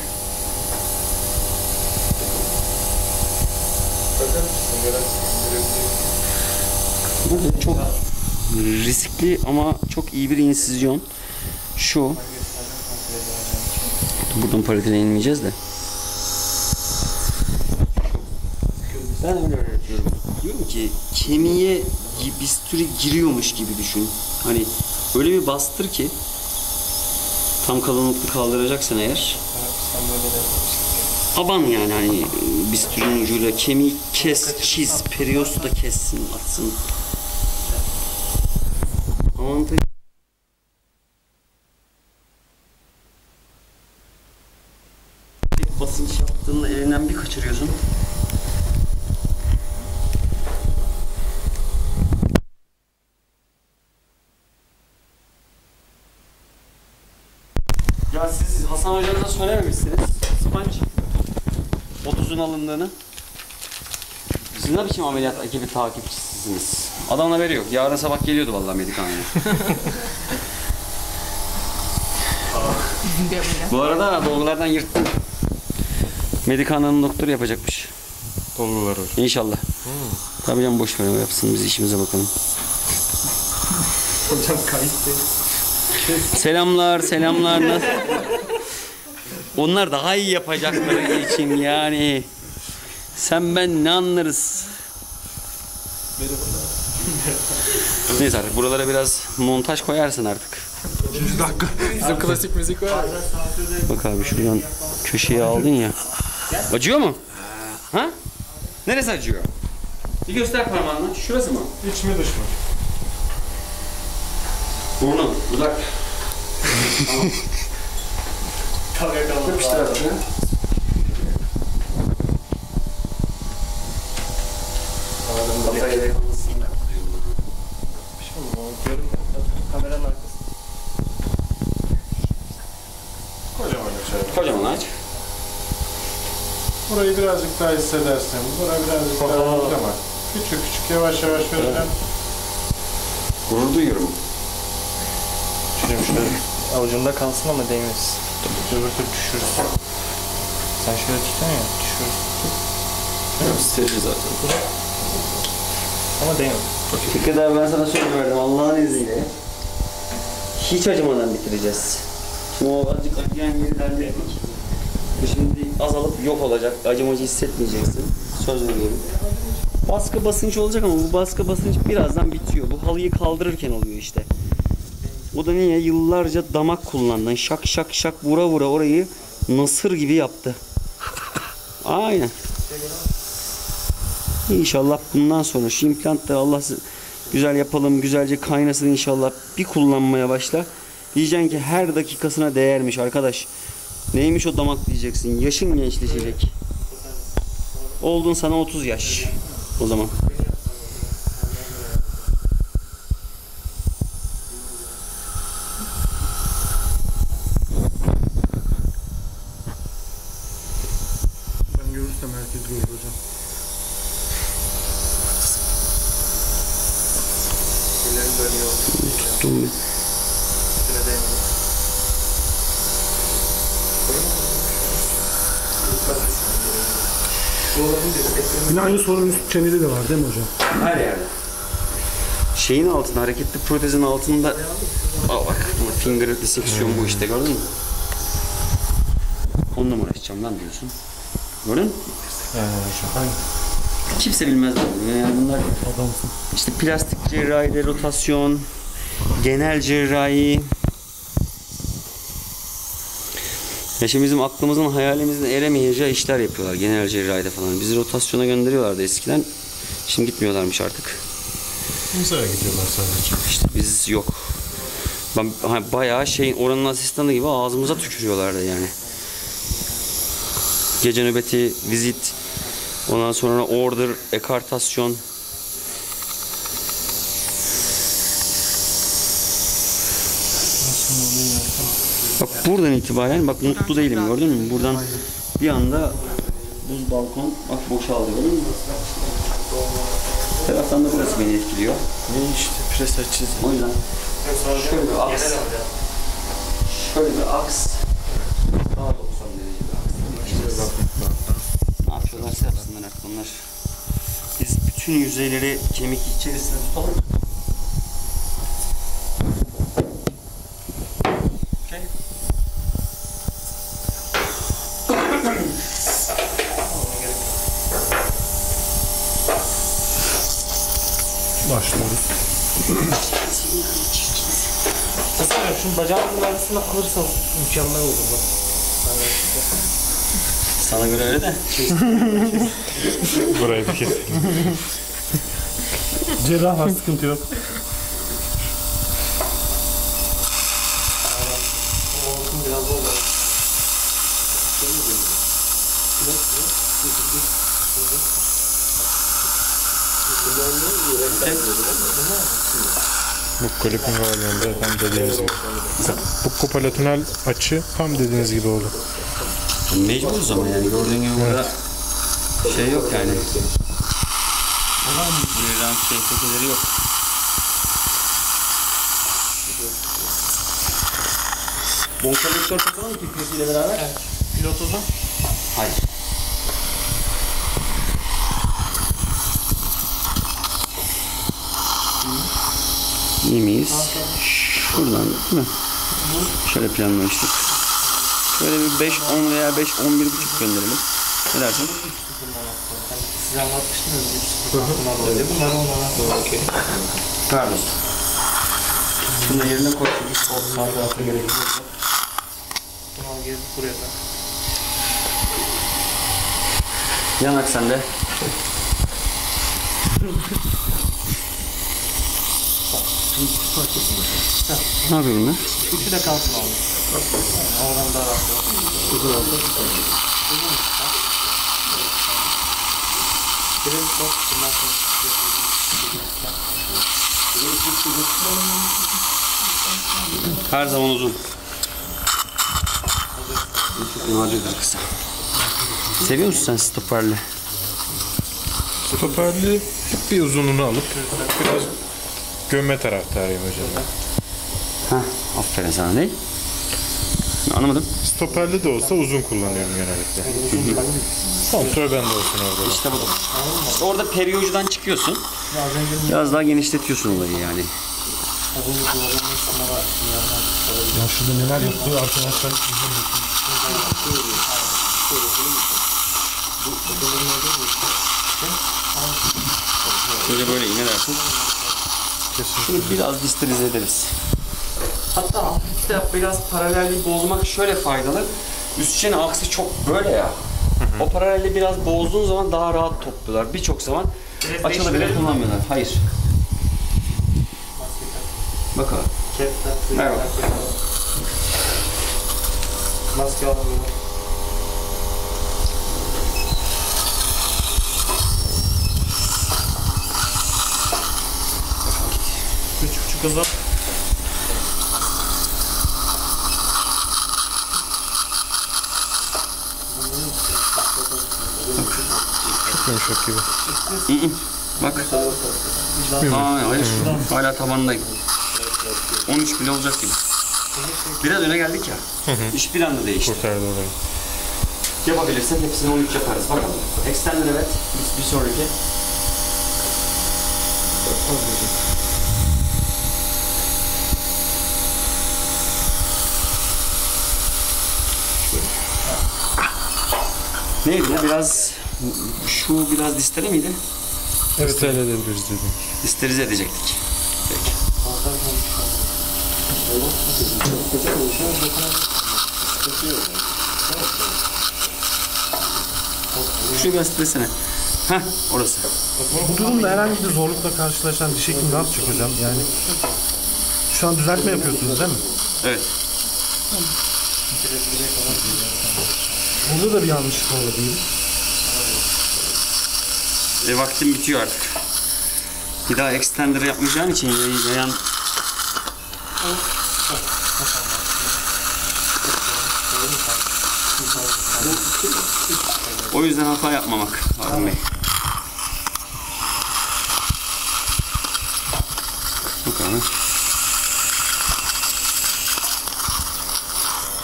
Burada çok riskli ama çok iyi bir insizyon. Şu. Buradan paritine inmeyeceğiz de. Ben öyle öğretiyorum. Diyorum ki kemiğe bisturi giriyormuş gibi düşün. Hani öyle bir bastır ki tam kalınlıklı kaldıracaksan eğer. Aban yani hani bistürün ucuyla kemiği kes, çiz, periostu da kessin, atsın. Avantaj. Basınç yaptığında elinden bir kaçırıyorsun. Ya siz Hasan hocanıza söylememişsiniz. Spanç otuzun alındığını. Siz ne biçim ameliyat ekibi takipçisisiniz? Adamın haberi yok. Yarın sabah geliyordu vallahi medikaneye. Bu arada dolgulardan yırttım. Medikananın doktoru yapacakmış. Dolgular hocam. İnşallah. Hmm. Tabii canım boş ver, yapsın, biz işimize bakalım. Hocam kayıttayız. Selamlar, selamlar. Onlar daha iyi yapacakları için yani. Sen ben ne anlarız? Neyse artık buralara biraz montaj koyarsın artık. İkinci dakika. Bizim klasik müzik var. Bak abi şuradan köşeyi aldın ya. Acıyor mu? Ha? Neresi acıyor? Bir göster parmağını. Şurası mı? İç mi dış mı? Burnu, dudak. Tamam. Yapıştır artık ya. Kafayla yalnızsın. Bir şey oldu, görünmüyor. Kameranın arkası. Kocaman aç. Kocaman aç. Burayı birazcık daha hissedersin. Burayı birazcık daha ama küçük küçük yavaş yavaş vereceğim. Evet. Gurur duyuyorum. Şöyle avucunda kalsın ama değmez. Öbür türlü düşürürüz. Sen şöyle tutan ya, düşürürüz. Yok, steril zaten. Ama değmez. Fikret abi ben sana söz verdim, Allah'ın izniyle. Hiç acımadan bitireceğiz. Şimdi o azıcık acıyan yerlerde yapmak. Şimdi azalıp yok olacak, acımacı hissetmeyeceksin. Söz veriyorum. Baskı basınç olacak ama bu baskı basınç birazdan bitiyor. Bu halıyı kaldırırken oluyor işte. O da niye? Yıllarca damak kullandın. Şak şak şak vura vura orayı nasır gibi yaptı. Aynen. İnşallah bundan sonra şu implantları Allah güzel yapalım, güzelce kaynasın inşallah. Bir kullanmaya başla. Diyeceksin ki her dakikasına değermiş arkadaş. Neymiş o damak diyeceksin. Yaşın gençleşecek. Oldun sana otuz yaş. O zaman. Yine aynı sorun üst çenede de var değil mi hocam? Her yerde. Şeyin altında, hareketli protezin altında... Al bak, finger diseksiyon bu işte, gördün mü? onunla mı uğraşacağım lan diyorsun. Gördün mü? Ee, Kimse bilmez bunu. Yani bunlar adamsın. İşte plastik cerrahi, rotasyon, genel cerrahi. Ya şimdi bizim aklımızın, hayalimizin eremeyeceği işler yapıyorlar genel cerrahide falan. Bizi rotasyona gönderiyorlardı eskiden. Şimdi gitmiyorlarmış artık. Mısır'a gidiyorlar sadece. İşte biz yok. Ben hani bayağı şey, oranın asistanı gibi ağzımıza tükürüyorlardı yani. Gece nöbeti, vizit, ondan sonra order, ekartasyon. Bak buradan itibaren, bak mutlu değilim, gördün mü? Buradan bir anda buz balkon, bak boşaldı, gördün mü? Taraftan da burası beni etkiliyor. Ne işte, pres açacağız. O yüzden şöyle bir aks, şöyle bir aks, daha doksan derece bir aks. Yapacağız. Ne yapıyorlarsa yapsınlar aklımlar. Biz bütün yüzeyleri kemik içerisinde tutalım mı? Başlıyoruz. Sakın şunu bacağımın arasına kılırsan mükemmel olur bak. Sana göre öyle de. Burayı bir kez. Cerrah var, sıkıntı yok. Olsun biraz olur. Bu klipin varlığında tam dediğiniz gibi. Bu kupalatonal açı tam dediğiniz gibi oldu. Mecburuz ama yani gördüğün gibi burada evet. Şey yok yani. Olan bir rank tehlikeleri yok. Bonkolektör tutalım mı tüpüyle beraber? Evet. Pilot uzun? Hayır. İyi miyiz? Şuradan değil mi? Şöyle planlamıştık. Böyle bir beş on veya beş on bir buçuk gönderelim. Ne dersin? Size anlatmıştınız. Pardon. Bunu yerine koyduk. Sağda altı gerekiyor. Bunu al geri buraya da. Yanak sende. Ne yapıyorum ben? Üçü de kalsın abi. Oradan daha rahat. Uzun oldu. Uzun oldu. Birini çok bundan sonra çıkıyor. Her zaman uzun. Hacıdır kısa. Seviyor musun sen stoperli? Stoperli bir uzunluğunu alıp biraz gömme taraftarıyım hocam. Hah, aferin sana değil. Anlamadım. Stoperli de olsa uzun kullanıyorum genellikle. Uzun. Kontrol bende olsun orada. İşte bu. İşte orada periyocudan çıkıyorsun. Biraz daha genişletiyorsun olayı yani. Ya şurada neler yapıyor arkadaşlar. Şöyle böyle inersin. Şunu biraz distilize ederiz. Hatta hafif de biraz paralelliği bozmak şöyle faydalı. Üst çene aksi çok böyle ya. Hı hı. O paralelliği biraz bozduğun zaman daha rahat topluyorlar. Birçok zaman açılı bile kullanmıyorlar. Hayır. Bakalım. Merhaba. Maske alalım. üç buçuk hızla. Yumuşak gibi. Bak. Aa, hayır. Hala tabandayım. on üç bile olacak gibi. Biraz öne geldik ya. İş bir anda değişti. Kurtardı olayım. Yapabilirsek hepsini on üç yaparız. Bakalım. Extended evet. Bir sonraki. Neydi ya biraz, şu biraz distere miydi? Evet, distere edebiliriz dedik. Disterize edecektik. Peki. Şu biraz stresine. Heh, orası. Bu durumda herhangi bir zorlukla karşılaşan diş hekimi ne yapacak hocam? Yani şu an düzeltme yapıyorsunuz değil mi? Evet. Burada da bir yanlışlık oldu değil mi? E, vaktim bitiyor artık. Bir daha extender yapmayacağım için yayın... O yüzden hata yapmamak Hasan Bey. Bu kadar.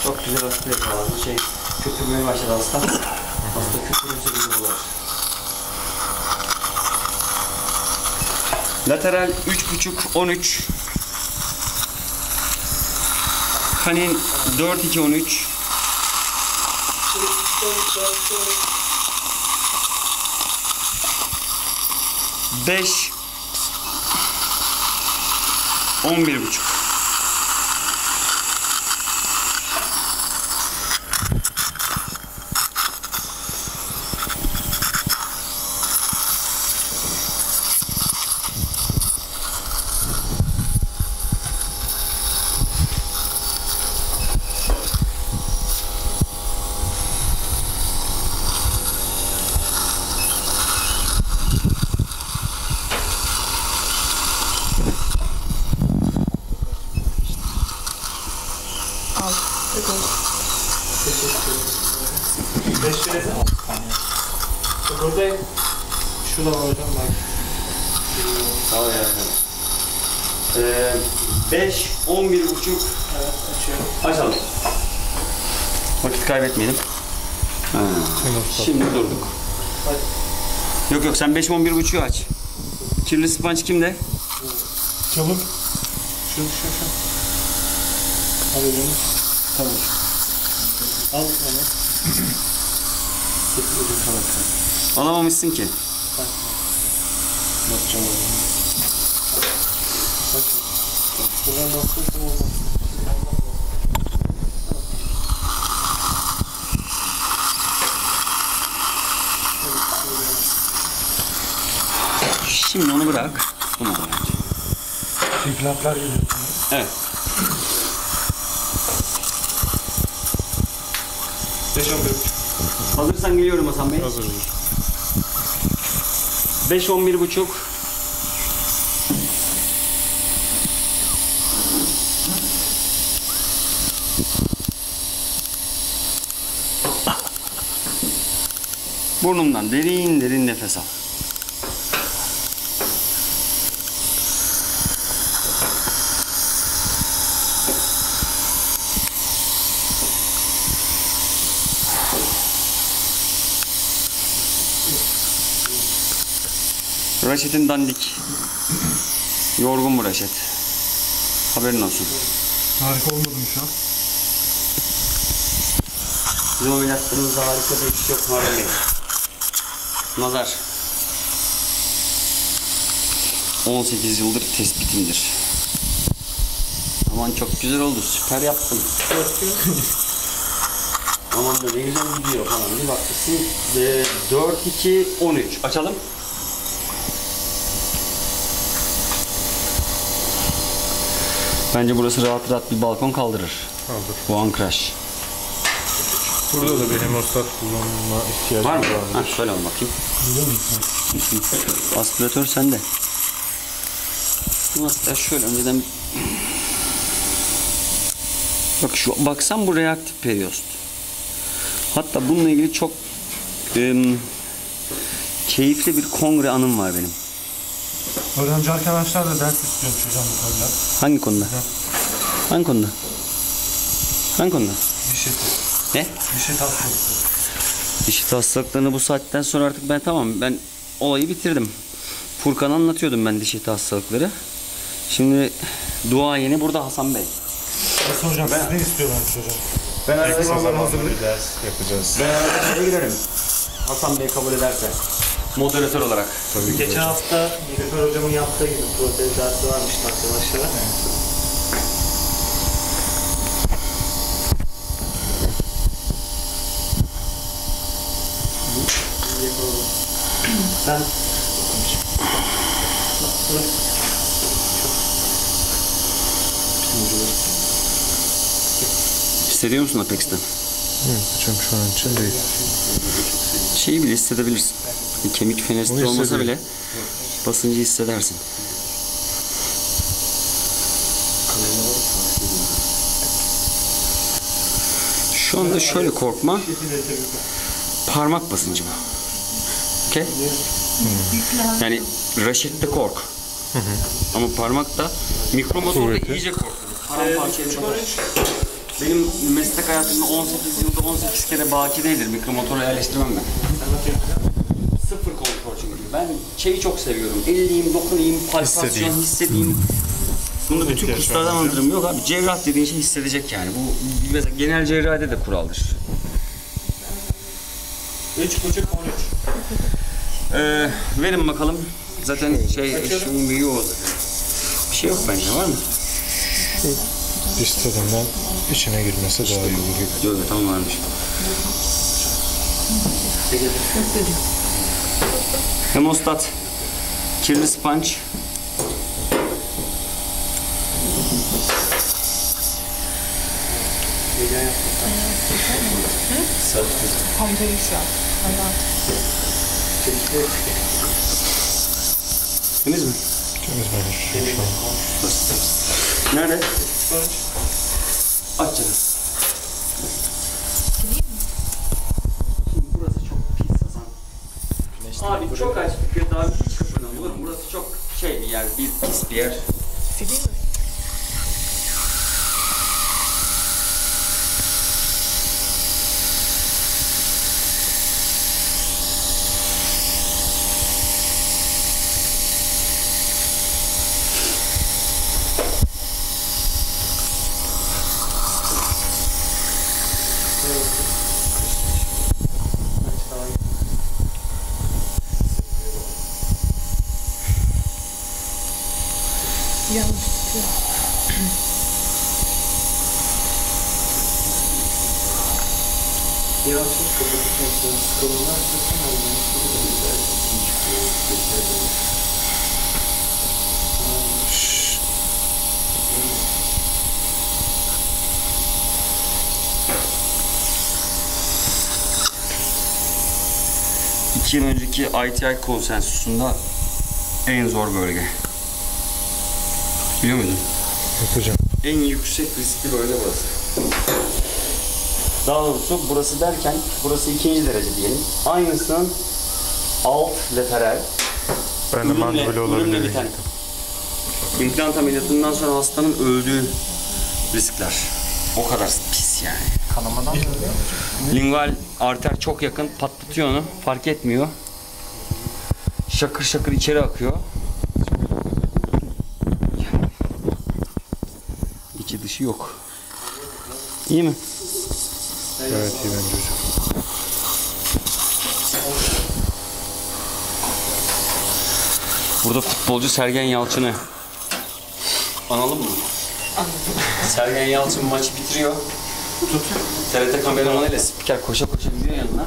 Çok güzel hasta yakaladı. Şey, kötürmeye başladı hasta. Hasta kötürünce güzel olur. Lateral üç buçuk on üç. Kanin dört iki on üç. beş on bir buçuk. Kaybetmeyelim. Ha. Şimdi durduk. Yok yok sen beş on bir buçuğu aç. Kirli sponge kimde? Çabuk. Şu şu şu. Al elini. Tamam. Al onu. Alamamışsın ki. Bak. Bakacağım onu. Bak. Buradan baksın olmaz. Şimdi onu bırak. Bunu bırak. İplaklar geliyor. Evet. beş on bir buçuk. Hazırsan geliyorum Hasan Bey. Hazırım. beş on bir buçuk. Burnumdan derin derin nefes al. Raşet'in dandik. Yorgun bu Raşet. Haberin olsun. Harika olmadım şu an. Bizim oynattığımızda harika bir iş yok mu abi? Nazar. on sekiz yıldır tespitimdir. Aman çok güzel oldu. Süper yaptım. Aman da ne güzel gidiyor falan. Bir bakmışsın. dört iki on üç. Açalım. Bence burası rahat rahat bir balkon kaldırır. Kaldır. Bu ankraş. Burada da bir hemostat kullanma ihtiyacı var. Var mı? Ha, şöyle al bakayım. Aspiratör sende. Hatta şöyle önceden... Bak şu, baksan bu reaktif periyot. Hatta bununla ilgili çok ım, keyifli bir kongre anım var benim. Öğrenci arkadaşlar da ders istiyormuş hocam bu konuda. Hangi konuda? Evet. Hangi konuda? Hangi konuda? Dişi. Ne? Dişi hastalıkları. Dişi hastalıklarını bu saatten sonra artık ben tamam ben olayı bitirdim. Furkan'a anlatıyordum ben dişi hastalıkları. Şimdi dua yeni burada Hasan Bey. Nasıl hocam? Ben, siz ne istiyorlar hocam? Ben arada hazırlık ders yapacağız. Ben arada giderim. Hasan Bey kabul ederse. Moderatör olarak. Tabii Geçen hocam. hafta Gülizar hocamın yaptığı gibi protez dersi varmış arkadaşlara. Evet. Sen hissediyor musun Apex'ten? Yok hocam, şu an için değil. Şeyi bile hissedebilirsin. Bir kemik fenesti olmasa bile basıncı hissedersin. Şu anda şöyle korkma. Parmak basıncı mı? Okay. Hmm. Yani raşette kork. Hı hı. Ama parmakta mikromotorla iyice kork. Benim meslek hayatımda on sekiz yılda on sekiz kere bakideydir mikromotora yerleştirmem ben. Sıfır kontrol çünkü. Ben şeyi çok seviyorum. Elliyim, dokunayım, palpasyon hissedeyim. Bunu bütün kurslardan anlatırım. Yok abi, cerrah dediğin şey hissedecek yani. Bu mesela genel cerrahide de kuraldır. üç buçuk on üç. Ee, verin bakalım. Zaten şey eşim büyüğü oldu. Bir şey yok bence, var mı? İstediğimden içine girmesi işte daha iyi olur. Yok, tam varmış. Hemostat, kirli spanç. Temiz mi? Temiz benim. Nerede? Aç canım. Şimdi burası çok pis Hasan. Abi çok aç Fikret abi, hiç kapatalım olur mu? Burası çok şey bir yer, bir pis bir yer. Sileyim mi? İki yıl önceki I T I konsensusunda en zor bölge. Biliyor muydun? Yok hocam. En yüksek riskli bölge burası. Daha doğrusu burası derken, burası ikinci derece diyelim. Aynısının alt lateral, ürünle biten. İmplant ameliyatından sonra hastanın öldüğü riskler. O kadar pis yani. Kanamadan mı? Lingual arter çok yakın, patlatıyor onu, fark etmiyor. Şakır şakır içeri akıyor. İçi dışı yok. İyi mi? Evet, iyi bence hocam. Burada futbolcu Sergen Yalçın'ı analım mı? Sergen Yalçın maçı bitiriyor. Tut. T R T kameramanıyla spiker koşa koşa gidiyor yanına.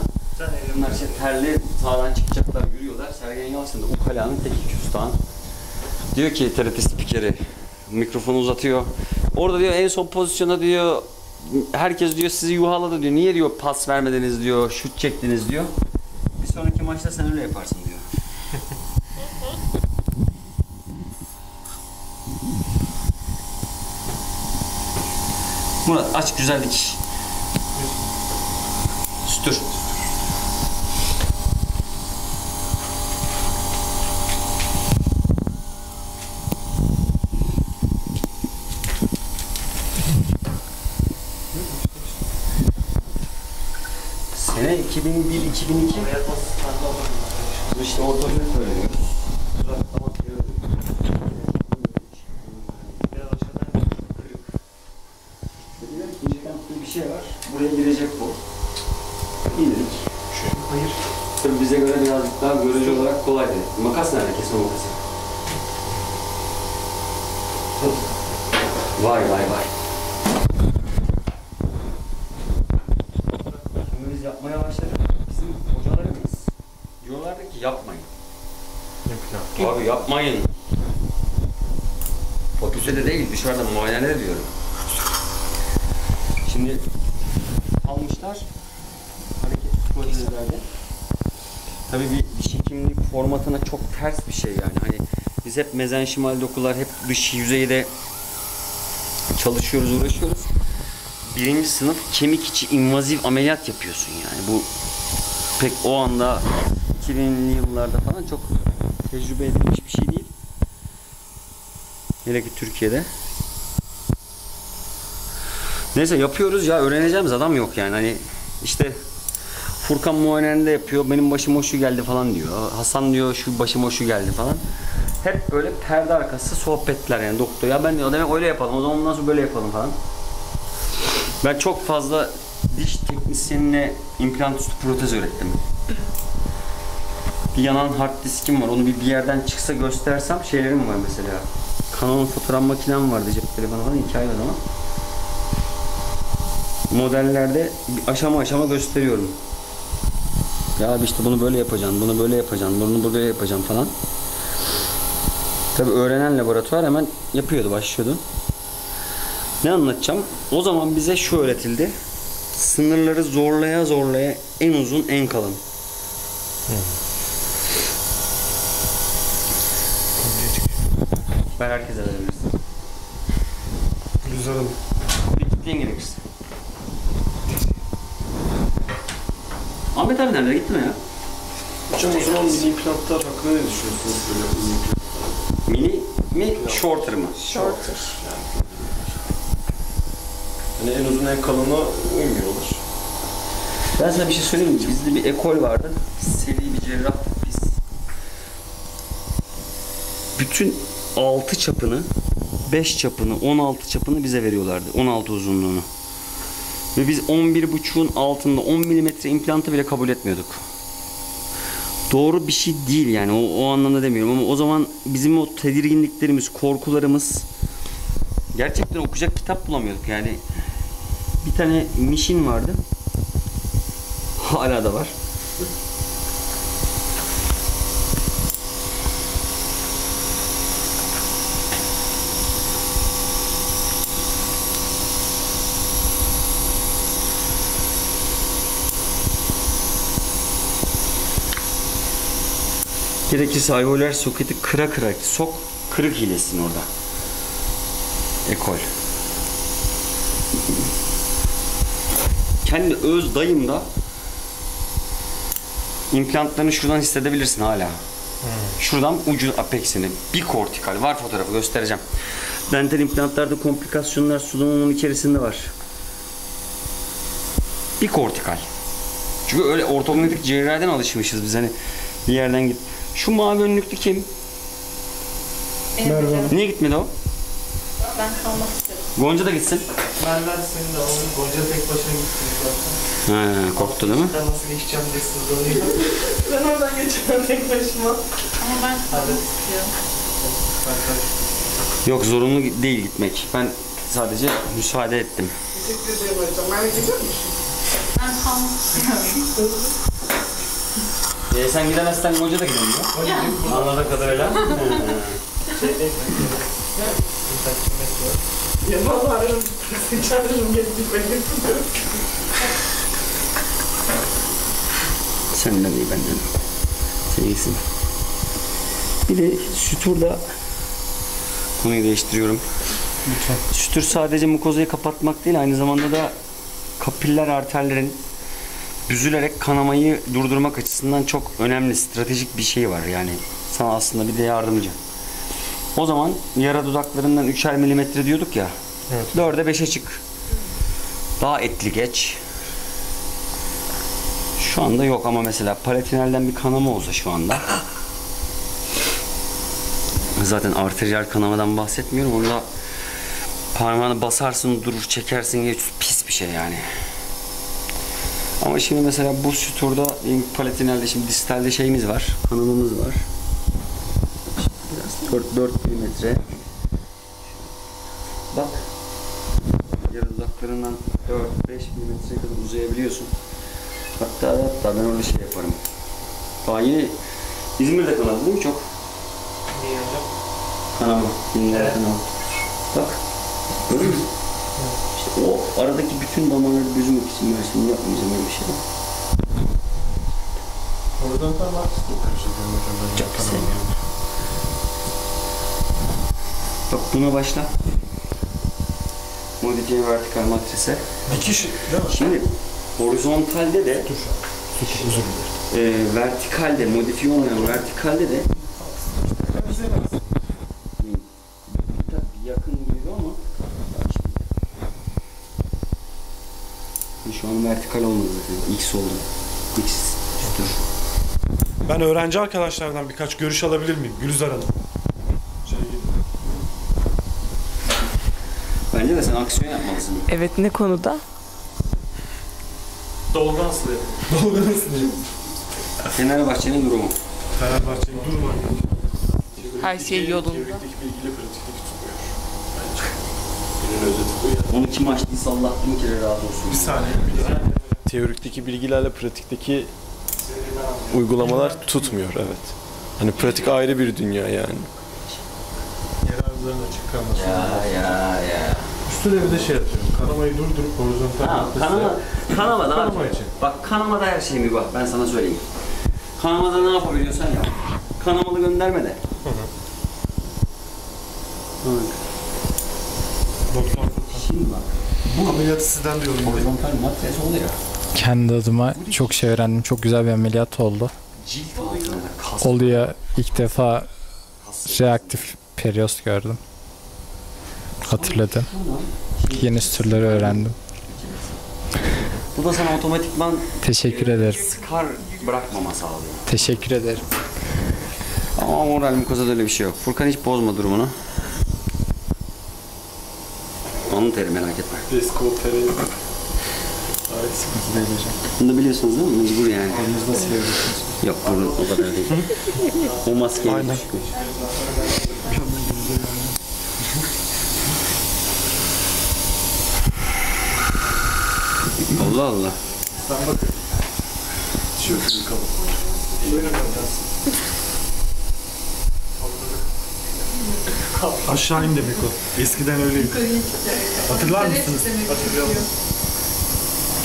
Bunlar işte terli sağdan çıkacaklar, yürüyorlar. Sergen Yalçın da ukalanın tek küstahın. Diyor ki T R T spikeri, mikrofonu uzatıyor. Orada diyor en son pozisyona diyor, herkes diyor sizi yuhaladı diyor. Niye diyor pas vermediniz diyor, şut çektiniz diyor. Bir sonraki maçta sen öyle yaparsın diyor. Murat aç, güzel dikiş. Sütür. Sene iki bin bir iki bin iki. İşte orada ne söylüyor? Bir şey var. Buraya girecek bu. İndik. Hayır. Tabii bize göre birazcık daha görücü olarak kolay değil. Makas nerede? Kesme makası. Vay vay vay. Şimdi biz yapmaya başladık. Bizim hocalarımız diyorlardı ki yapmayın. Yapacağım. Abi yapmayın. Fakültede değil, dışarıda muayenede diyorum. Şimdi almışlar hareket projelerde. Tabii bir diş hekimliği formatına çok ters bir şey yani. Hani biz hep mezenşimal dokular, hep dış yüzeyde çalışıyoruz, uğraşıyoruz. Birinci sınıf kemik içi invaziv ameliyat yapıyorsun yani. Bu pek o anda iki binli yıllarda falan çok tecrübe edilmiş bir şey değil. Hele ki Türkiye'de. Neyse yapıyoruz ya, öğreneceğimiz adam yok yani. Hani işte Furkan muayenede yapıyor, benim başıma şu geldi falan diyor. Hasan diyor şu başıma şu geldi falan. Hep böyle perde arkası sohbetler yani. Doktor ya ben diyor demek öyle yapalım, o zaman ondan sonra böyle yapalım falan. Ben çok fazla diş teknisyenine implant üstü protez öğrettim. Bir yanan hard diskim var, onu bir yerden çıksa göstersem şeylerim var mesela. Canon'un fotoğraf makinem vardı cep telefonu falan, hikaye var ama. Modellerde aşama aşama gösteriyorum. Ya abi işte bunu böyle yapacaksın, bunu böyle yapacaksın, bunu burada yapacaksın falan. Tabii öğrenen laboratuvar hemen yapıyordu, başlıyordu. Ne anlatacağım? O zaman bize şu öğretildi. Sınırları zorlaya zorlaya en uzun en kalın. Hmm. Ben herkese verebilirsin. Gülizar Hanım. Bir gittiğin gerekirse. Ahmet abi nerede? Gitti mi ya? Hocam o zaman mini implantlar hakkında ne düşünüyorsunuz? Böyle mini mi? Shorter mı? Shorter. Yani en uzun en kalına uymuyorlar. Ben size bir şey söyleyeyim mi? Bizde bir ekol vardı. Seri bir cerrah. Biz bütün altı çapını, beş çapını, on altı çapını bize veriyorlardı. on altı uzunluğunu. Ve biz on bir buçuğun altında on milimetre implantı bile kabul etmiyorduk. Doğru bir şey değil yani. O, o anlamda demiyorum ama o zaman bizim o tedirginliklerimiz, korkularımız, gerçekten okuyacak kitap bulamıyorduk yani. Bir tane mişin vardı. Hala da var. Gerekirse alveoler soketi kıra kıra sok, kırık hilesin orada. Ekol. Kendi öz dayım da implantlarını şuradan hissedebilirsin hala. Hmm. Şuradan ucu apexini, bir kortikal var, fotoğrafı göstereceğim. Dental implantlarda komplikasyonlar sudomunun içerisinde var. Bir kortikal. Çünkü öyle ortopnedik cerrahiden alışmışız biz hani bir yerden git. Şu mavi önlüklü kim? Merve. Niye gitmedi o? Ben kalmak istedim. Gonca da gitsin. Merve senin de alın. Gonca tek başına gitsin zaten. He, korktu değil mi? Ben nasıl geçeceğim diye sızlanıyor. Ben oradan geçeceğim tek başıma. Ama ben kalmak istiyorum. Yok, zorunlu değil gitmek. Ben sadece müsaade ettim. Teşekkür ederim hocam. Merve gidiyor musun? Ben kalmak istiyorum. E sen gidemezsen hoca da gidelim ya. Anladığım kadarıyla. Ya vallahi ararım, çağırırım, gelip benim. Sen de değil, ben de. Sen iyisin. Bir de süturda konuyu değiştiriyorum. Lütfen. Sütür sadece mukozayı kapatmak değil, aynı zamanda da kapiller, arterlerin büzülerek kanamayı durdurmak açısından çok önemli, stratejik bir şey var yani. Sana aslında bir de yardımcı. O zaman yara dudaklarından üçer milimetre diyorduk ya. Evet. dörde beşe çık. Daha etli geç. Şu anda yok ama mesela palatinalden bir kanama olsa şu anda. Zaten arteriyel kanamadan bahsetmiyorum. Orada parmağını basarsın, durur, çekersin, pis bir şey yani. Ama şimdi mesela bu süturda palatinalde şimdi distalde şeyimiz var, kanalımız var. Biraz dört milimetre. Bak, yarıldaklarından dört beş milimetre kadar uzayabiliyorsun. Hatta hatta ben orada şey yaparım. Daha yine İzmir'de kanadı değil mi çok? İyi hocam. Kanal bak, İzmir'de evet. Kanal. Bak, görüyor musun? O aradaki bütün damarları gözüm ikisinin versiyonunu yapmayacağım öyle bir şey. Oradan da var. Çok güzel. Bak buna başla. Modifiye vertikal matrise. Dikiş değil mi? Şimdi horizontalde de e, vertikalde, modifiye olmayan vertikalde de şu an vertikal olmadı zaten. X oldu. X. Dur. Ben öğrenci arkadaşlardan birkaç görüş alabilir miyim? Gülizar Hanım. Şey bence de sen aksiyon yapmalısın. Evet, ne konuda? Dolgan aslı. Dolgan aslı. Fenerbahçe'nin durumu. Fenerbahçe'nin durumu. Her şey yolunda. Çevirikteki bilgiyle pratiklik tutmuyor. Bence. Onu kim açtıysa Allah bin kere razı olsun. Bir saniye. Bir saniye. Teorikteki bilgilerle pratikteki uygulamalar tutmuyor, evet. Hani pratik ayrı bir dünya yani. Yararlarına çıkan. Ya ya ya. Üstüne bir de şey atıyorum. Kanamayı durdurup horizontal. Ha, kanama, kanama da kanama için. Bak kanamada her şey mi bak ben sana söyleyeyim. Kanamada ne yapabiliyorsan yap. Kanamalı gönderme de. Hı hı. Hı. Şimdi bak, bu ameliyatı sizden diyorum. Horizontal matres oluyor ya. Kendi adıma çok şey öğrendim. Çok güzel bir ameliyat oldu. Oluya ilk defa reaktif periyos gördüm. Hatırladım. Yeni türleri öğrendim. Bu da sana otomatikman teşekkür ederim. Skar bırakmama sağlıyor. Teşekkür ederim. Ama moral mukozada öyle bir şey yok. Furkan hiç bozma durumunu. Onun teri merak etme. Reskol teri. Bunu da biliyorsunuz değil mi? Mecbur yani. Onu nasıl yapıyorsunuz? Yok burada o kadar değil. O maskeyi aynen. Düşmüş. Allah Allah. Sen bak. Tişörtünü kapat. Böyle kalacağız. Aşağı in demek o. Eskiden öyleydi. Hatırlar mısınız? Hatırlıyorum.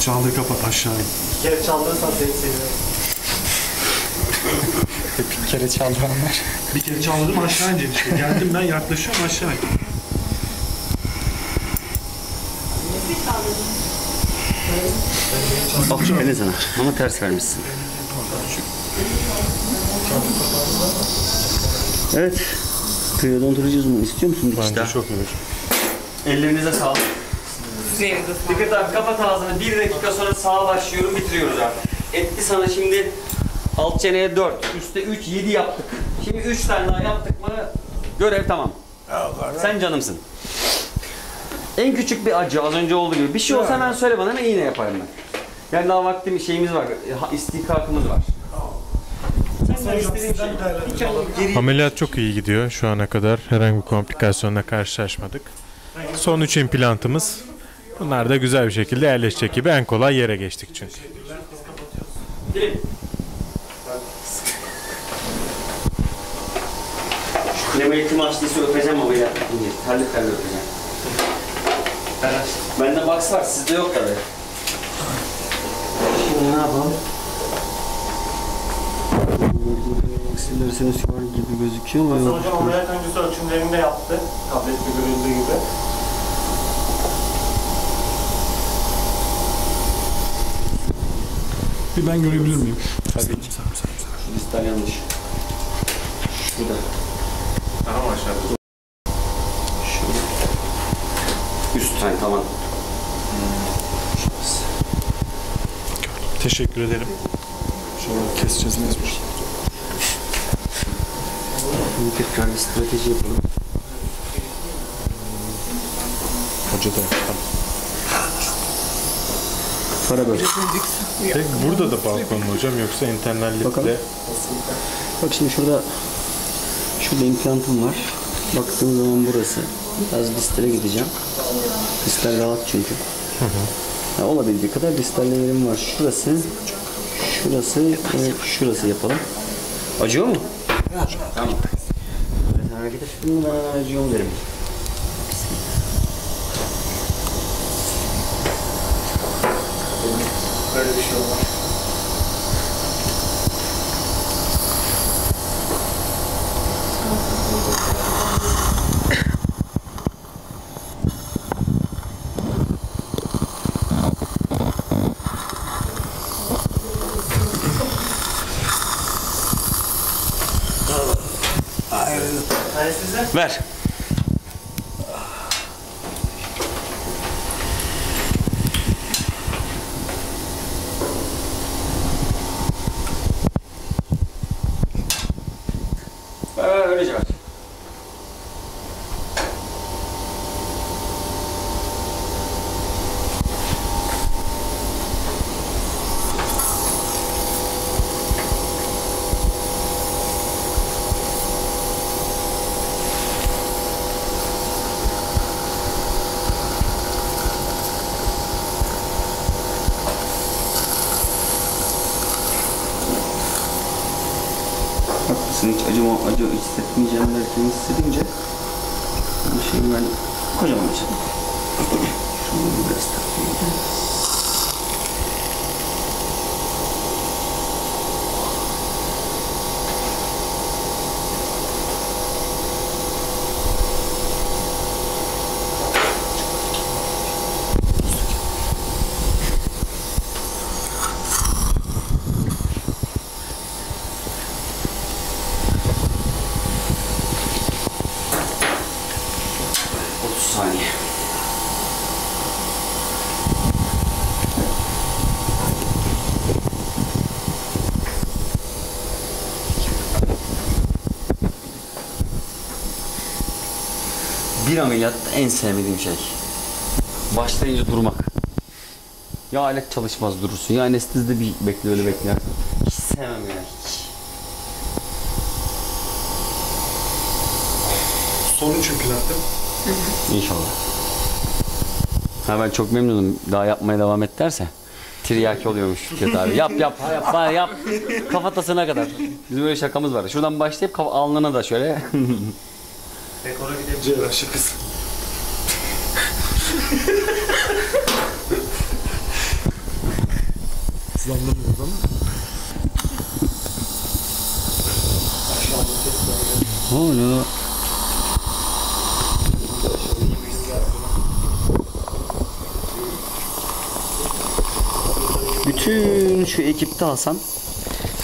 Çaldığı kapat aşağı in. Bir kere çaldırırsan seni seviyorum. Bir kere çaldıranlar. Bir kere çaldırdım aşağı ince işte. Geldim ben yaklaşıyorum aşağı in. Bak şu beni sana. Bana ters vermişsin. Evet. Kıyıda oturacağız mı? İstiyor musun? Bence işte. Çok olur. Ellerinize sağlık. Hüseyin, dikkat abi kapat ağzını. Bir dakika sonra sağa başlıyorum, bitiriyoruz artık. Etti sana şimdi alt çeneye dört, üstte üç, yedi yaptık. Şimdi üç tane daha yaptık mı görev tamam. Allah. Sen canımsın. En küçük bir acı az önce olduğu gibi. Bir şey olsa hemen söyle bana, ne iğne yaparım ben. Yani daha vaktim şeyimiz var, istihkakımız var. Ameliyat çok iyi gidiyor şu ana kadar. Herhangi bir komplikasyonla karşılaşmadık. Son üç implantımız. Bunlar da güzel bir şekilde yerleşecek gibi en kolay yere geçtik çünkü. Şu kremayı kim açtıysa öpeceğim ama ya. Terli terli öpeceğim. Bende box var, sizde yok tabii. Şimdi ne yapalım? Aksilleri var gibi gözüküyor ama yok. Hocam ameliyat öncesi ölçümlerini de yaptı. Tablette görüldüğü gibi. Bir ben görebilir miyim? Tabii ki. Şu distal yanlış. Şurada. Tamam aşağıda. Şurada. Üst tane tamam. Hmm. Teşekkür ederim. Şunu keseceğiz mecbur. Tekrar bir strateji yapalım. Hoca da yapalım. Karaböl. Peki burada da balkon mu hocam yoksa internallikte? Bakalım. Bak şimdi şurada, şurada implantım var. Baktığım zaman burası. Biraz distale gideceğim. Distal rahat çünkü. Hı hı. Yani olabildiği kadar distallerim var. Şurası, şurası, evet, şurası yapalım. Acıyor mu? Tamam. Tamam. Arkadaşım da acıyor derim. Böyle bir şey var. Ver. Hiç acıma, acı hissetmeyeceğim derken hissedince bir şey böyle kocaman bir şey. Şunu biraz takayım. Bir ameliyatta en sevmediğim şey, başlayınca durmak. Ya alet çalışmaz durursun, ya anestezide bir bekle, öyle bekler. Hiç sevmem yani, hiç. Sorun çökülattım. İnşallah. Ha ben çok memnunum, daha yapmaya devam et derse. Tiryaki oluyormuş Fikret abi. Yap yap, yap, yap, yap. Kafatasına kadar. Bizim öyle şakamız var. Şuradan başlayıp alnına da şöyle. Dekora gidebileceğim şakası. Hızlanmıyoruz ama. Hala. Bütün şu ekipte Hasan,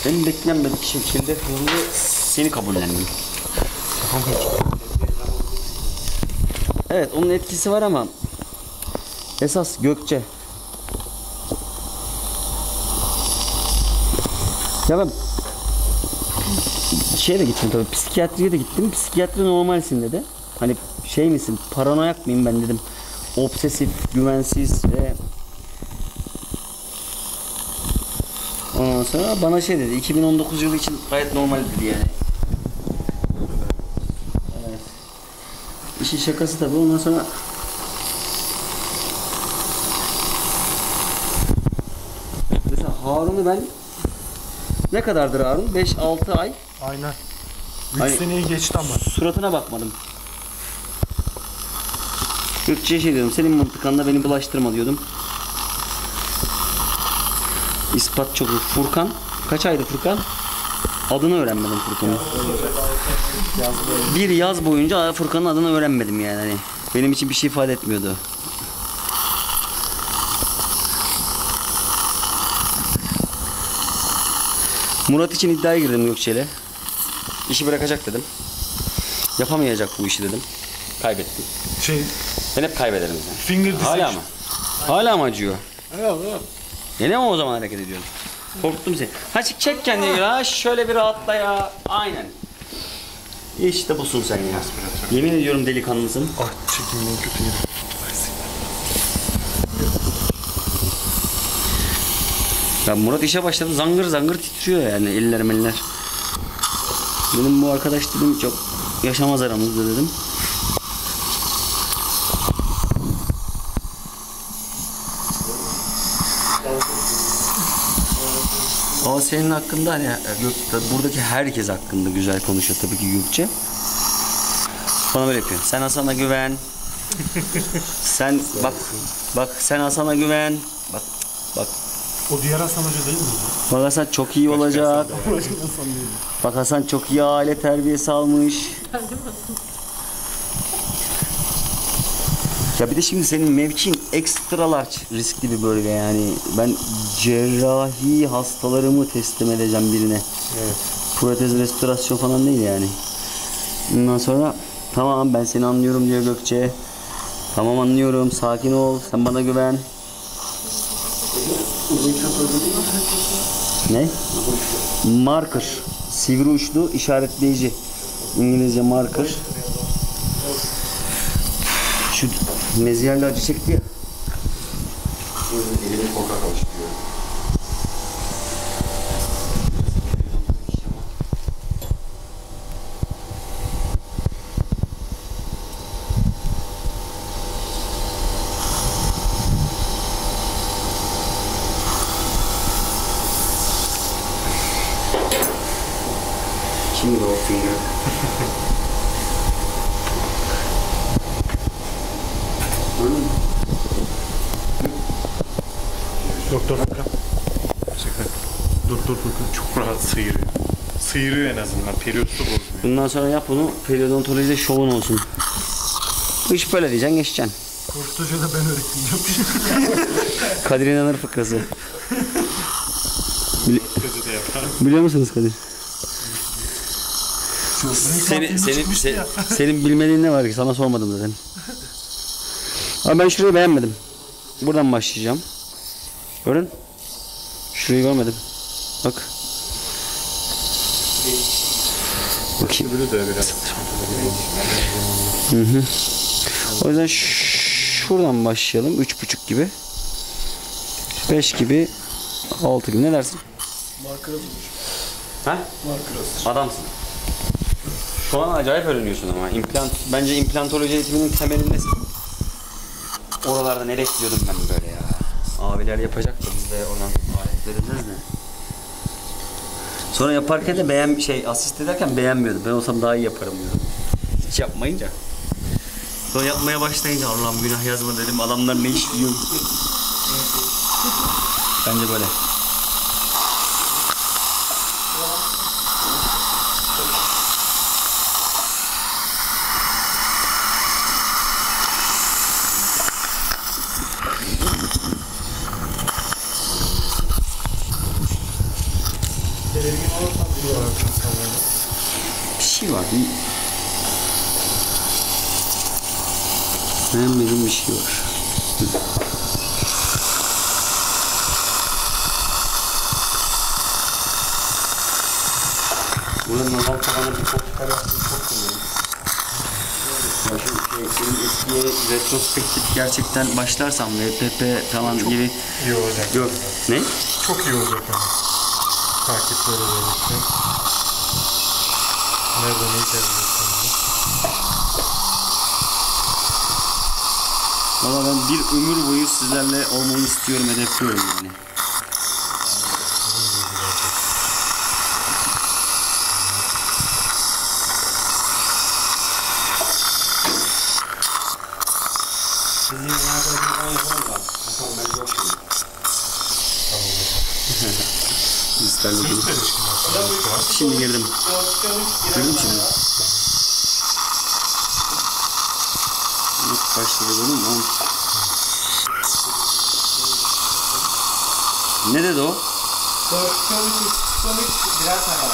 ben beklenmedik şekilde hızlı seni kabullendim. Evet, onun etkisi var ama esas Gökçe. Ya ben şeye de gittim tabii, psikiyatriye de gittim. Psikiyatri normalsin dedi. Hani şey misin, paranoyak mıyım ben dedim. Obsesif, güvensiz ve ondan sonra bana şey dedi, iki bin on dokuz yılı için gayet normal dedi yani. İşin şakası tabii. Ondan sonra mesela Harun'u ben ne kadardır Harun? beş altı ay. Aynen. üç seneyi geçti ama. Suratına bakmadım. Gökçe'ye şey diyordum. Senin mıntıkanla beni bulaştırma diyordum. İspat çok. Furkan. Kaç aydı Furkan? Adını öğrenmedim Furkan'ın. Bir yaz boyunca Furkan'ın adını öğrenmedim yani. Hani benim için bir şey ifade etmiyordu. Murat için iddiaya girdim Gökçe'yle. İşi bırakacak dedim. Yapamayacak bu işi dedim. Kaybettim. Şey, ben hep kaybederim yani. Hala mı? Hala mı acıyor? Hala mı? Yine mi o zaman hareket ediyorsun? Korktum seni. Ha çek kendini ya. Şöyle bir rahatla ya. Aynen. İşte busun sen ya. Yemin ediyorum delikanlısın. Ah çekim en kötü yeri. Ya Murat işe başladı, zangır zangır titriyor yani, eller meller. Dedim bu arkadaş dedim çok yaşamaz aramızda dedim. Ama senin hakkında hani buradaki herkes hakkında güzel konuşuyor tabii ki Gökçe. Bana böyle yapıyor. Sen Hasan'a güven. Sen bak bak sen Hasan'a güven. Bak bak. O diğer Hasan Hoca değil mi? Bak Hasan çok iyi başka olacak. Hasan bak Hasan çok iyi aile terbiyesi almış. Ya bir de şimdi senin mevkin ekstralar riskli bir bölge yani. Ben cerrahi hastalarımı teslim edeceğim birine. Evet. Protez, restorasyon falan değil yani. Ondan sonra tamam ben seni anlıyorum diyor Gökçe. Tamam anlıyorum, sakin ol, sen bana güven. Ne? Marker, sivri uçlu işaretleyici. İngilizce marker. Şu meziyerle acı çekti ya. Elimi korkak alıştırıyor. Şimdi o finger. Doktor Furkan. Doktor Furkan çok rahat sıyırıyor. Sıyırıyor en azından. Periyotu bozmuyor. Bundan sonra yap bunu. Periodontolojide şovun olsun. Hiç böyle diyeceksin, geçeceksin. Kurtucu da ben öğreteceğim. Kadir İnanır fıkrası. Bili Biliyor musunuz Kadir? Senin, senin, sen, senin bilmediğin ne var ki? Sana sormadım zaten. Ama ben şurayı beğenmedim. Buradan başlayacağım. Görün. Şurayı görmedim. Bak. Bakayım. Hı hı. O yüzden şuradan başlayalım. Üç buçuk gibi. Beş gibi. Altı gibi. Ne dersin? Marker hazırmış. Ha? Marker hazır. Adamsın. Şu an acayip öğreniyorsun ama. İmplant, bence implantoloji eğitiminin temelindesin. Oralarda ne bekliyordum ben böyle ya. Abiler yapacak da biz de oradan alet vereceğiz de. Sonra yaparken de beğen şey asist ederken beğenmiyordum. Ben olsam daha iyi yaparım diyordum. Hiç yapmayınca. Sonra yapmaya başlayınca Allah'ım günah yazma dedim. Adamlar ne iş biliyor. Bence böyle. Bir şey var değil mi? Beğenmediğim bir şey var. Burada normal tavanı bir kopuk arasını çok kullanıyorum. Ya şu şey, senin eskiye retrospektif gerçekten başlarsam R P P falan çok gibi... iyi olacak. Yok. Ne? Çok iyi olacak yani. Takipleri verirken nerede neyi tercih ettiğini. Valla ben bir ömür boyu sizlerle olmayı istiyorum, hedefliyorum yani. Şimdi bunlarda bir ayı var. Hasan ben yok değilim. Tamam. Şimdi girdim. Girdim şimdi. Başladı bunun mu? Ne dedi o? Birer tane var.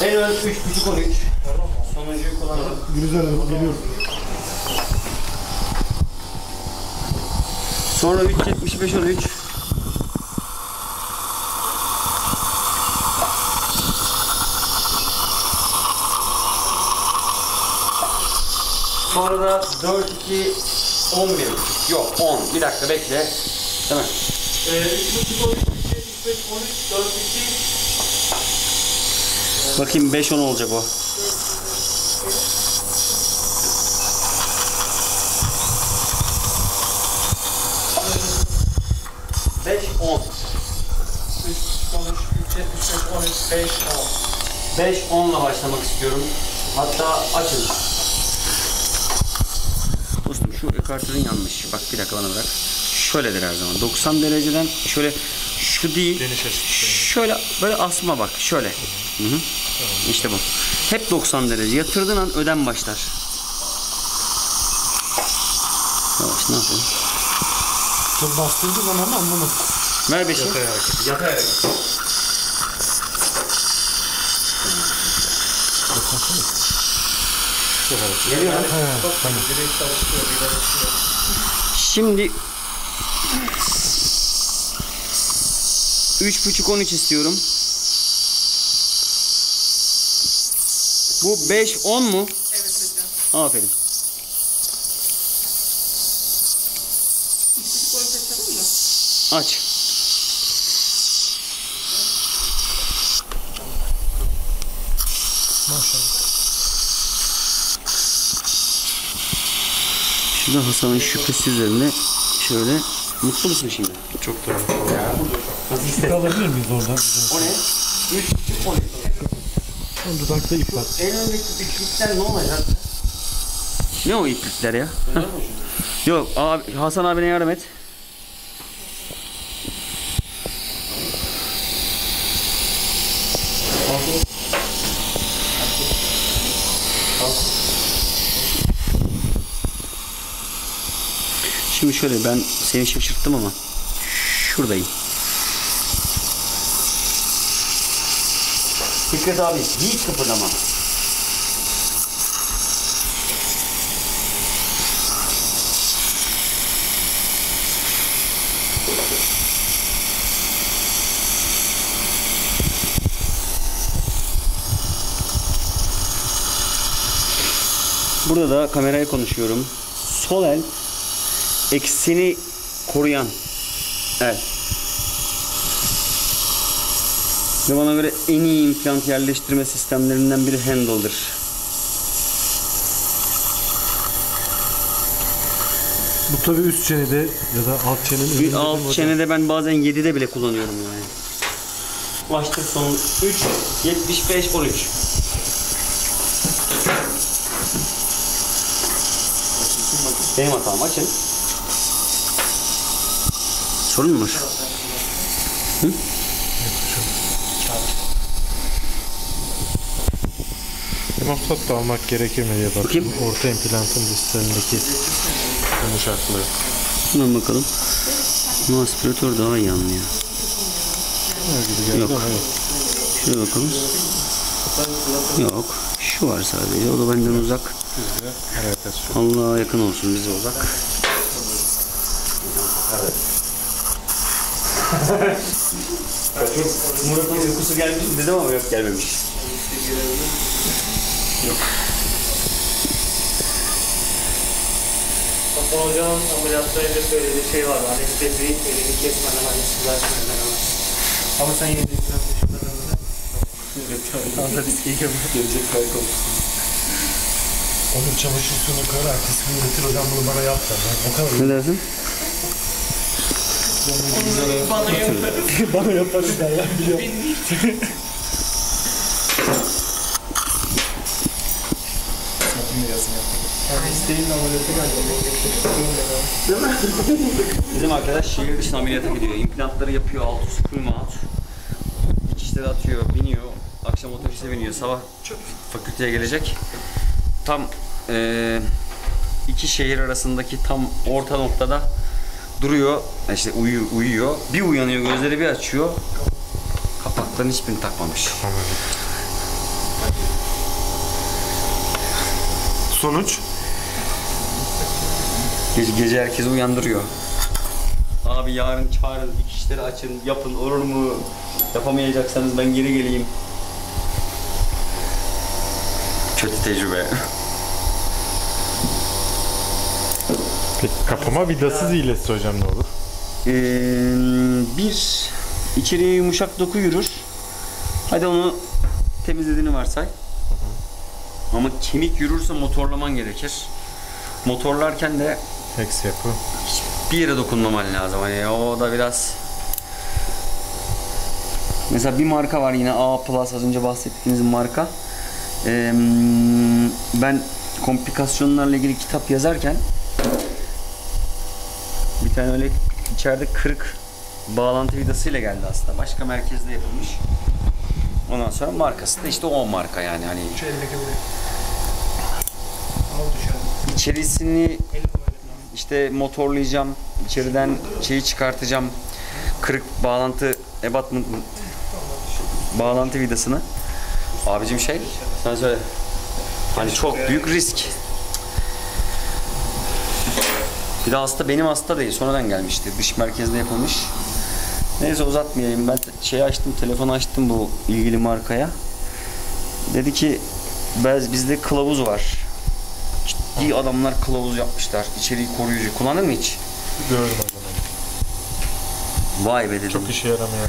En ön üç buçuk on üç. Sonuncuyu kullanalım. Gülizar Hanım, geliyorum. Sonra üç yetmiş beş on üç. Sonra da dört iki on bir. Yok on. Bir dakika bekle. Tamam. üç buçuk on üç, üç yetmiş beş on üç, dört iki. Bakayım beş on olacak o. beş on ile başlamak istiyorum. Hatta açın. Dostum şu ekartörün yanlış. Bak bir dakika bana bırak. Şöyledir her zaman. doksan dereceden şöyle şu değil. Şöyle böyle asma bak. Şöyle. Hı hı. İşte bu. Hep doksan derece. Yatırdığın an ödem başlar. Yavaş ne yapayım? Çok bastırdığı zaman da anlamadım. Ver beşi. Yatay hareket. Yatay hareket. Şimdi üç buçuk on üç istiyorum. Bu beş on mu? Evet hocam. Aferin. Aç. Şurada Hasan'ın şüphesi üzerine şöyle. Mutlu musun şimdi? Çok da mutlu. Ya. Nasıl hissettin? Alabilir miyiz oradan? O ne? üç buçuk on. Son dudakta ip var. En öndeki iplikler ne olacak? Ne o iplikler ya? Bunlar mı şimdi? Yok abi, Hasan abine yardım et. Şimdi şöyle ben seni şaşırttım ama şuradayım. Fikret abi hiç kıpırdama. Burada da kameraya konuşuyorum. Sol el eksini koruyan el. Ve bana göre en iyi implant yerleştirme sistemlerinden biri handle'dır. Bu tabi üst çenede ya da alt çenede. Bir alt çenede ben bazen yedide bile kullanıyorum yani. Başlık sonu üç yetmiş beş on üç. Benim hatam açın. Sorun mu? Hı? Maksat da almak gerekir mi diye bakayım. Orta implantın listesindeki yumuşaklığı. Şuna bakalım. Bu aspiratör daha iyi anlıyor. Yok. Şuna bakalım. Yok. Şu var sadece. O da benden uzak. Allah'a yakın olsun, bize uzak. Evet. Murat'ın uykusu gelmiş dedim ama yok gelmemiş. Yok. Hasan hocam ameliyatlarında söylediği şey var. Hani işte bir elini kesmeden hani sıkılaşmadan ama. Ama sen yine de biraz düşünmeden. Evet tabii. Anladın ki iyi görmek gelecek kaygı olsun. Onur çamaşır suyunu koyar, ertesi gün getir hocam bunu bana yap da. Ne dersin? Onu bana yaparız. Bana yaparız derler biliyorum. Bizim arkadaş şehir dışına ameliyata gidiyor. İmplantları yapıyor, alt üst kuyma alt. İçişleri atıyor, biniyor. Akşam otobüse biniyor, sabah fakülteye gelecek. Tam e, iki şehir arasındaki tam orta noktada duruyor, işte uyuyor, uyuyor. Bir uyanıyor, gözleri bir açıyor. Kapakların hiçbirini takmamış. Sonuç? Gece, gece herkesi uyandırıyor. Abi yarın çağırın, bir kişileri açın, yapın, olur mu? Yapamayacaksanız ben geri geleyim. Kötü tecrübe. Peki kapama vidasız iyileşti hocam, ne olur? Ee, bir, içeriye yumuşak doku yürür. Hadi onu temizlediğini varsay. Hı hı. Ama kemik yürürse motorlaman gerekir. Motorlarken de eks yapı. Bir yere dokunmaman lazım. Hani o da biraz... Mesela bir marka var yine A plus, az önce bahsettiğiniz marka. Ee, ben komplikasyonlarla ilgili kitap yazarken bir tane öyle içeride kırık bağlantı vidasıyla geldi aslında. Başka merkezde yapılmış. Ondan sonra markası da işte o marka yani. Hani İçerisini işte motorlayacağım, içeriden şeyi çıkartacağım, kırık bağlantı abutment bağlantı vidasını. Abicim şey, sen söyle. Hani çok büyük risk. Bir de hasta benim hasta değil, sonradan gelmişti. Dış merkezde yapılmış. Neyse uzatmayayım. Ben şeyi açtım, telefonu açtım bu ilgili markaya. Dedi ki biz, bizde kılavuz var. İyi adamlar kılavuz yapmışlar. İçeriği koruyucu. Kullandın mı hiç? Gördüm hocam. Vay be dedim. Çok işe yaramayan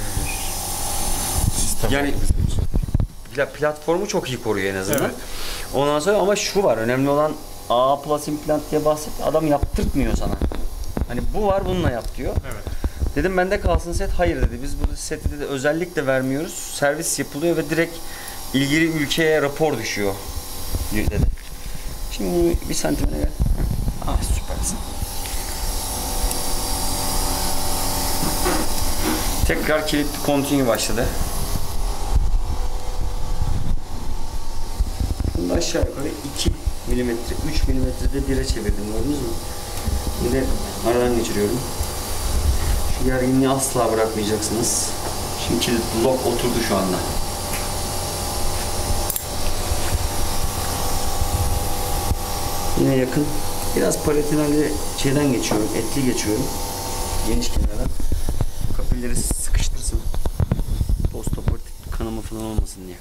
bir sistem. Yani platformu çok iyi koruyor en azından. Evet. Ondan sonra ama şu var. Önemli olan A plus implant diye bahsetti. Adam yaptırtmıyor sana. Hani bu var, bununla yap diyor. Evet. Dedim bende kalsın set. Hayır dedi. Biz bu seti dedi özellikle vermiyoruz. Servis yapılıyor ve direkt ilgili ülkeye rapor düşüyor dedi. Şimdi bir santimine gel. Ah süpersin. Tekrar kilitli continue başladı. Bunu aşağı yukarı iki milimetre, üç milimetrede bire çevirdim, gördünüz mü? Bir de aradan geçiriyorum. Şu gerginliği asla bırakmayacaksınız. Şimdi kilitli lock oturdu şu anda. Yine yakın. Biraz palatinali şeyden geçiyorum, etli geçiyorum. Geniş kenardan. Kapilleri sıkıştırsın. Postoportik kanama falan olmasın diye.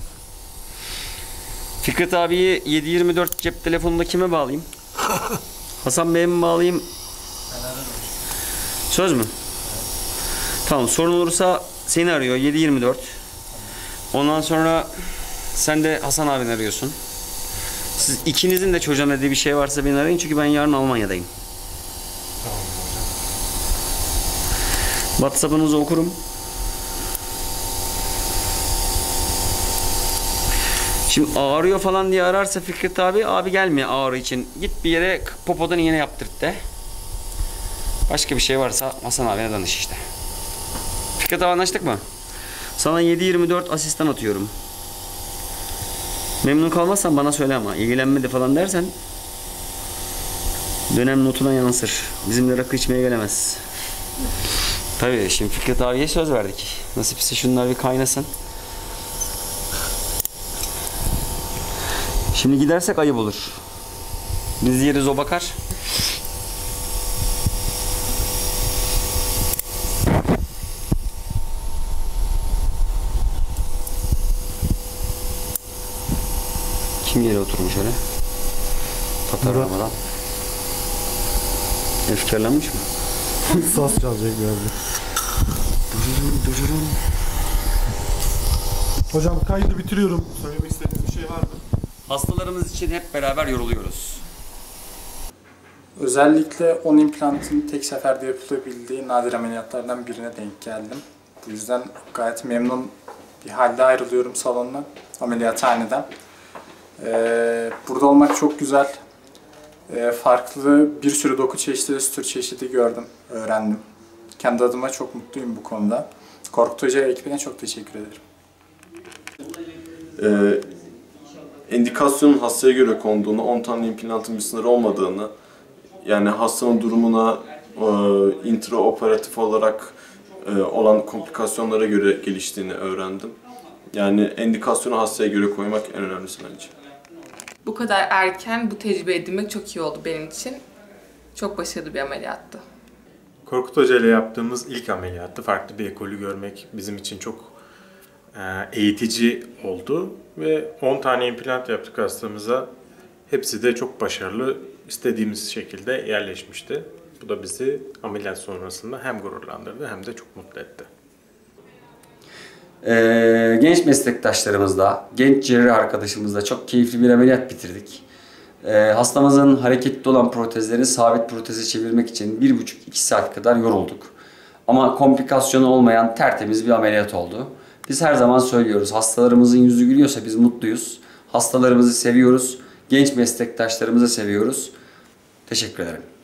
Fikret abiyi yedi yirmi dört cep telefonunda kime bağlayayım? Hasan Bey'e mi bağlayayım? Söz mü? Tamam, sorun olursa seni arıyor yedi yirmi dört. Ondan sonra sen de Hasan abini arıyorsun. Siz ikinizin de çocuğun dediği bir şey varsa beni arayın, çünkü ben yarın Almanya'dayım. Tamam hocam. WhatsApp'ınızı okurum. Şimdi ağrıyor falan diye ararsa Fikret abi, abi gelme ağrı için. Git bir yere popodan iğne yaptırt de. Başka bir şey varsa Hasan abi'ne danış işte. Fikret abi, anlaştık mı? Sana yedi yirmi dört asistan atıyorum. Memnun kalmazsan bana söyle ama. İlgilenmedi falan dersen dönem notuna yansır. Bizimle rakı içmeye gelemez. Tabii şimdi Fikret abiye söz verdik. Nasipse şunlar bir kaynasın. Şimdi gidersek ayıp olur. Biz yeriz, o bakar. Yere oturmuş öyle. Patarlamadan. Efkarlanmış mı? Saz çalacak geldi. Hocam kaydı bitiriyorum. Söylemek istediğiniz bir şey var mı? Hastalarımız için hep beraber yoruluyoruz. Özellikle on implantın tek seferde yapılabildiği nadir ameliyatlardan birine denk geldim. Bu yüzden gayet memnun bir halde ayrılıyorum salondan, ameliyathaneden. Ee, burada olmak çok güzel. Ee, farklı bir sürü doku çeşidi, sütür çeşidi gördüm, öğrendim. Kendi adıma çok mutluyum bu konuda. Korkut Hoca ve ekibine çok teşekkür ederim. Ee, indikasyonun hastaya göre konduğunu, on tane implantın bir sınırı olmadığını, yani hastanın durumuna e, intraoperatif olarak e, olan komplikasyonlara göre geliştiğini öğrendim. Yani indikasyonu hastaya göre koymak en önemlisi bence. Bu kadar erken bu tecrübe edinmek çok iyi oldu benim için. Çok başarılı bir ameliyattı. Korkut Hoca ile yaptığımız ilk ameliyattı. Farklı bir ekolü görmek bizim için çok eğitici oldu ve on tane implant yaptık hastamıza. Hepsi de çok başarılı, istediğimiz şekilde yerleşmişti. Bu da bizi ameliyat sonrasında hem gururlandırdı hem de çok mutlu etti. Ee, genç meslektaşlarımızla, genç cerrah arkadaşımızla çok keyifli bir ameliyat bitirdik. Ee, hastamızın hareketli olan protezlerini sabit proteze çevirmek için bir buçuk iki saat kadar yorulduk. Ama komplikasyonu olmayan tertemiz bir ameliyat oldu. Biz her zaman söylüyoruz, hastalarımızın yüzü gülüyorsa biz mutluyuz. Hastalarımızı seviyoruz, genç meslektaşlarımızı seviyoruz. Teşekkür ederim.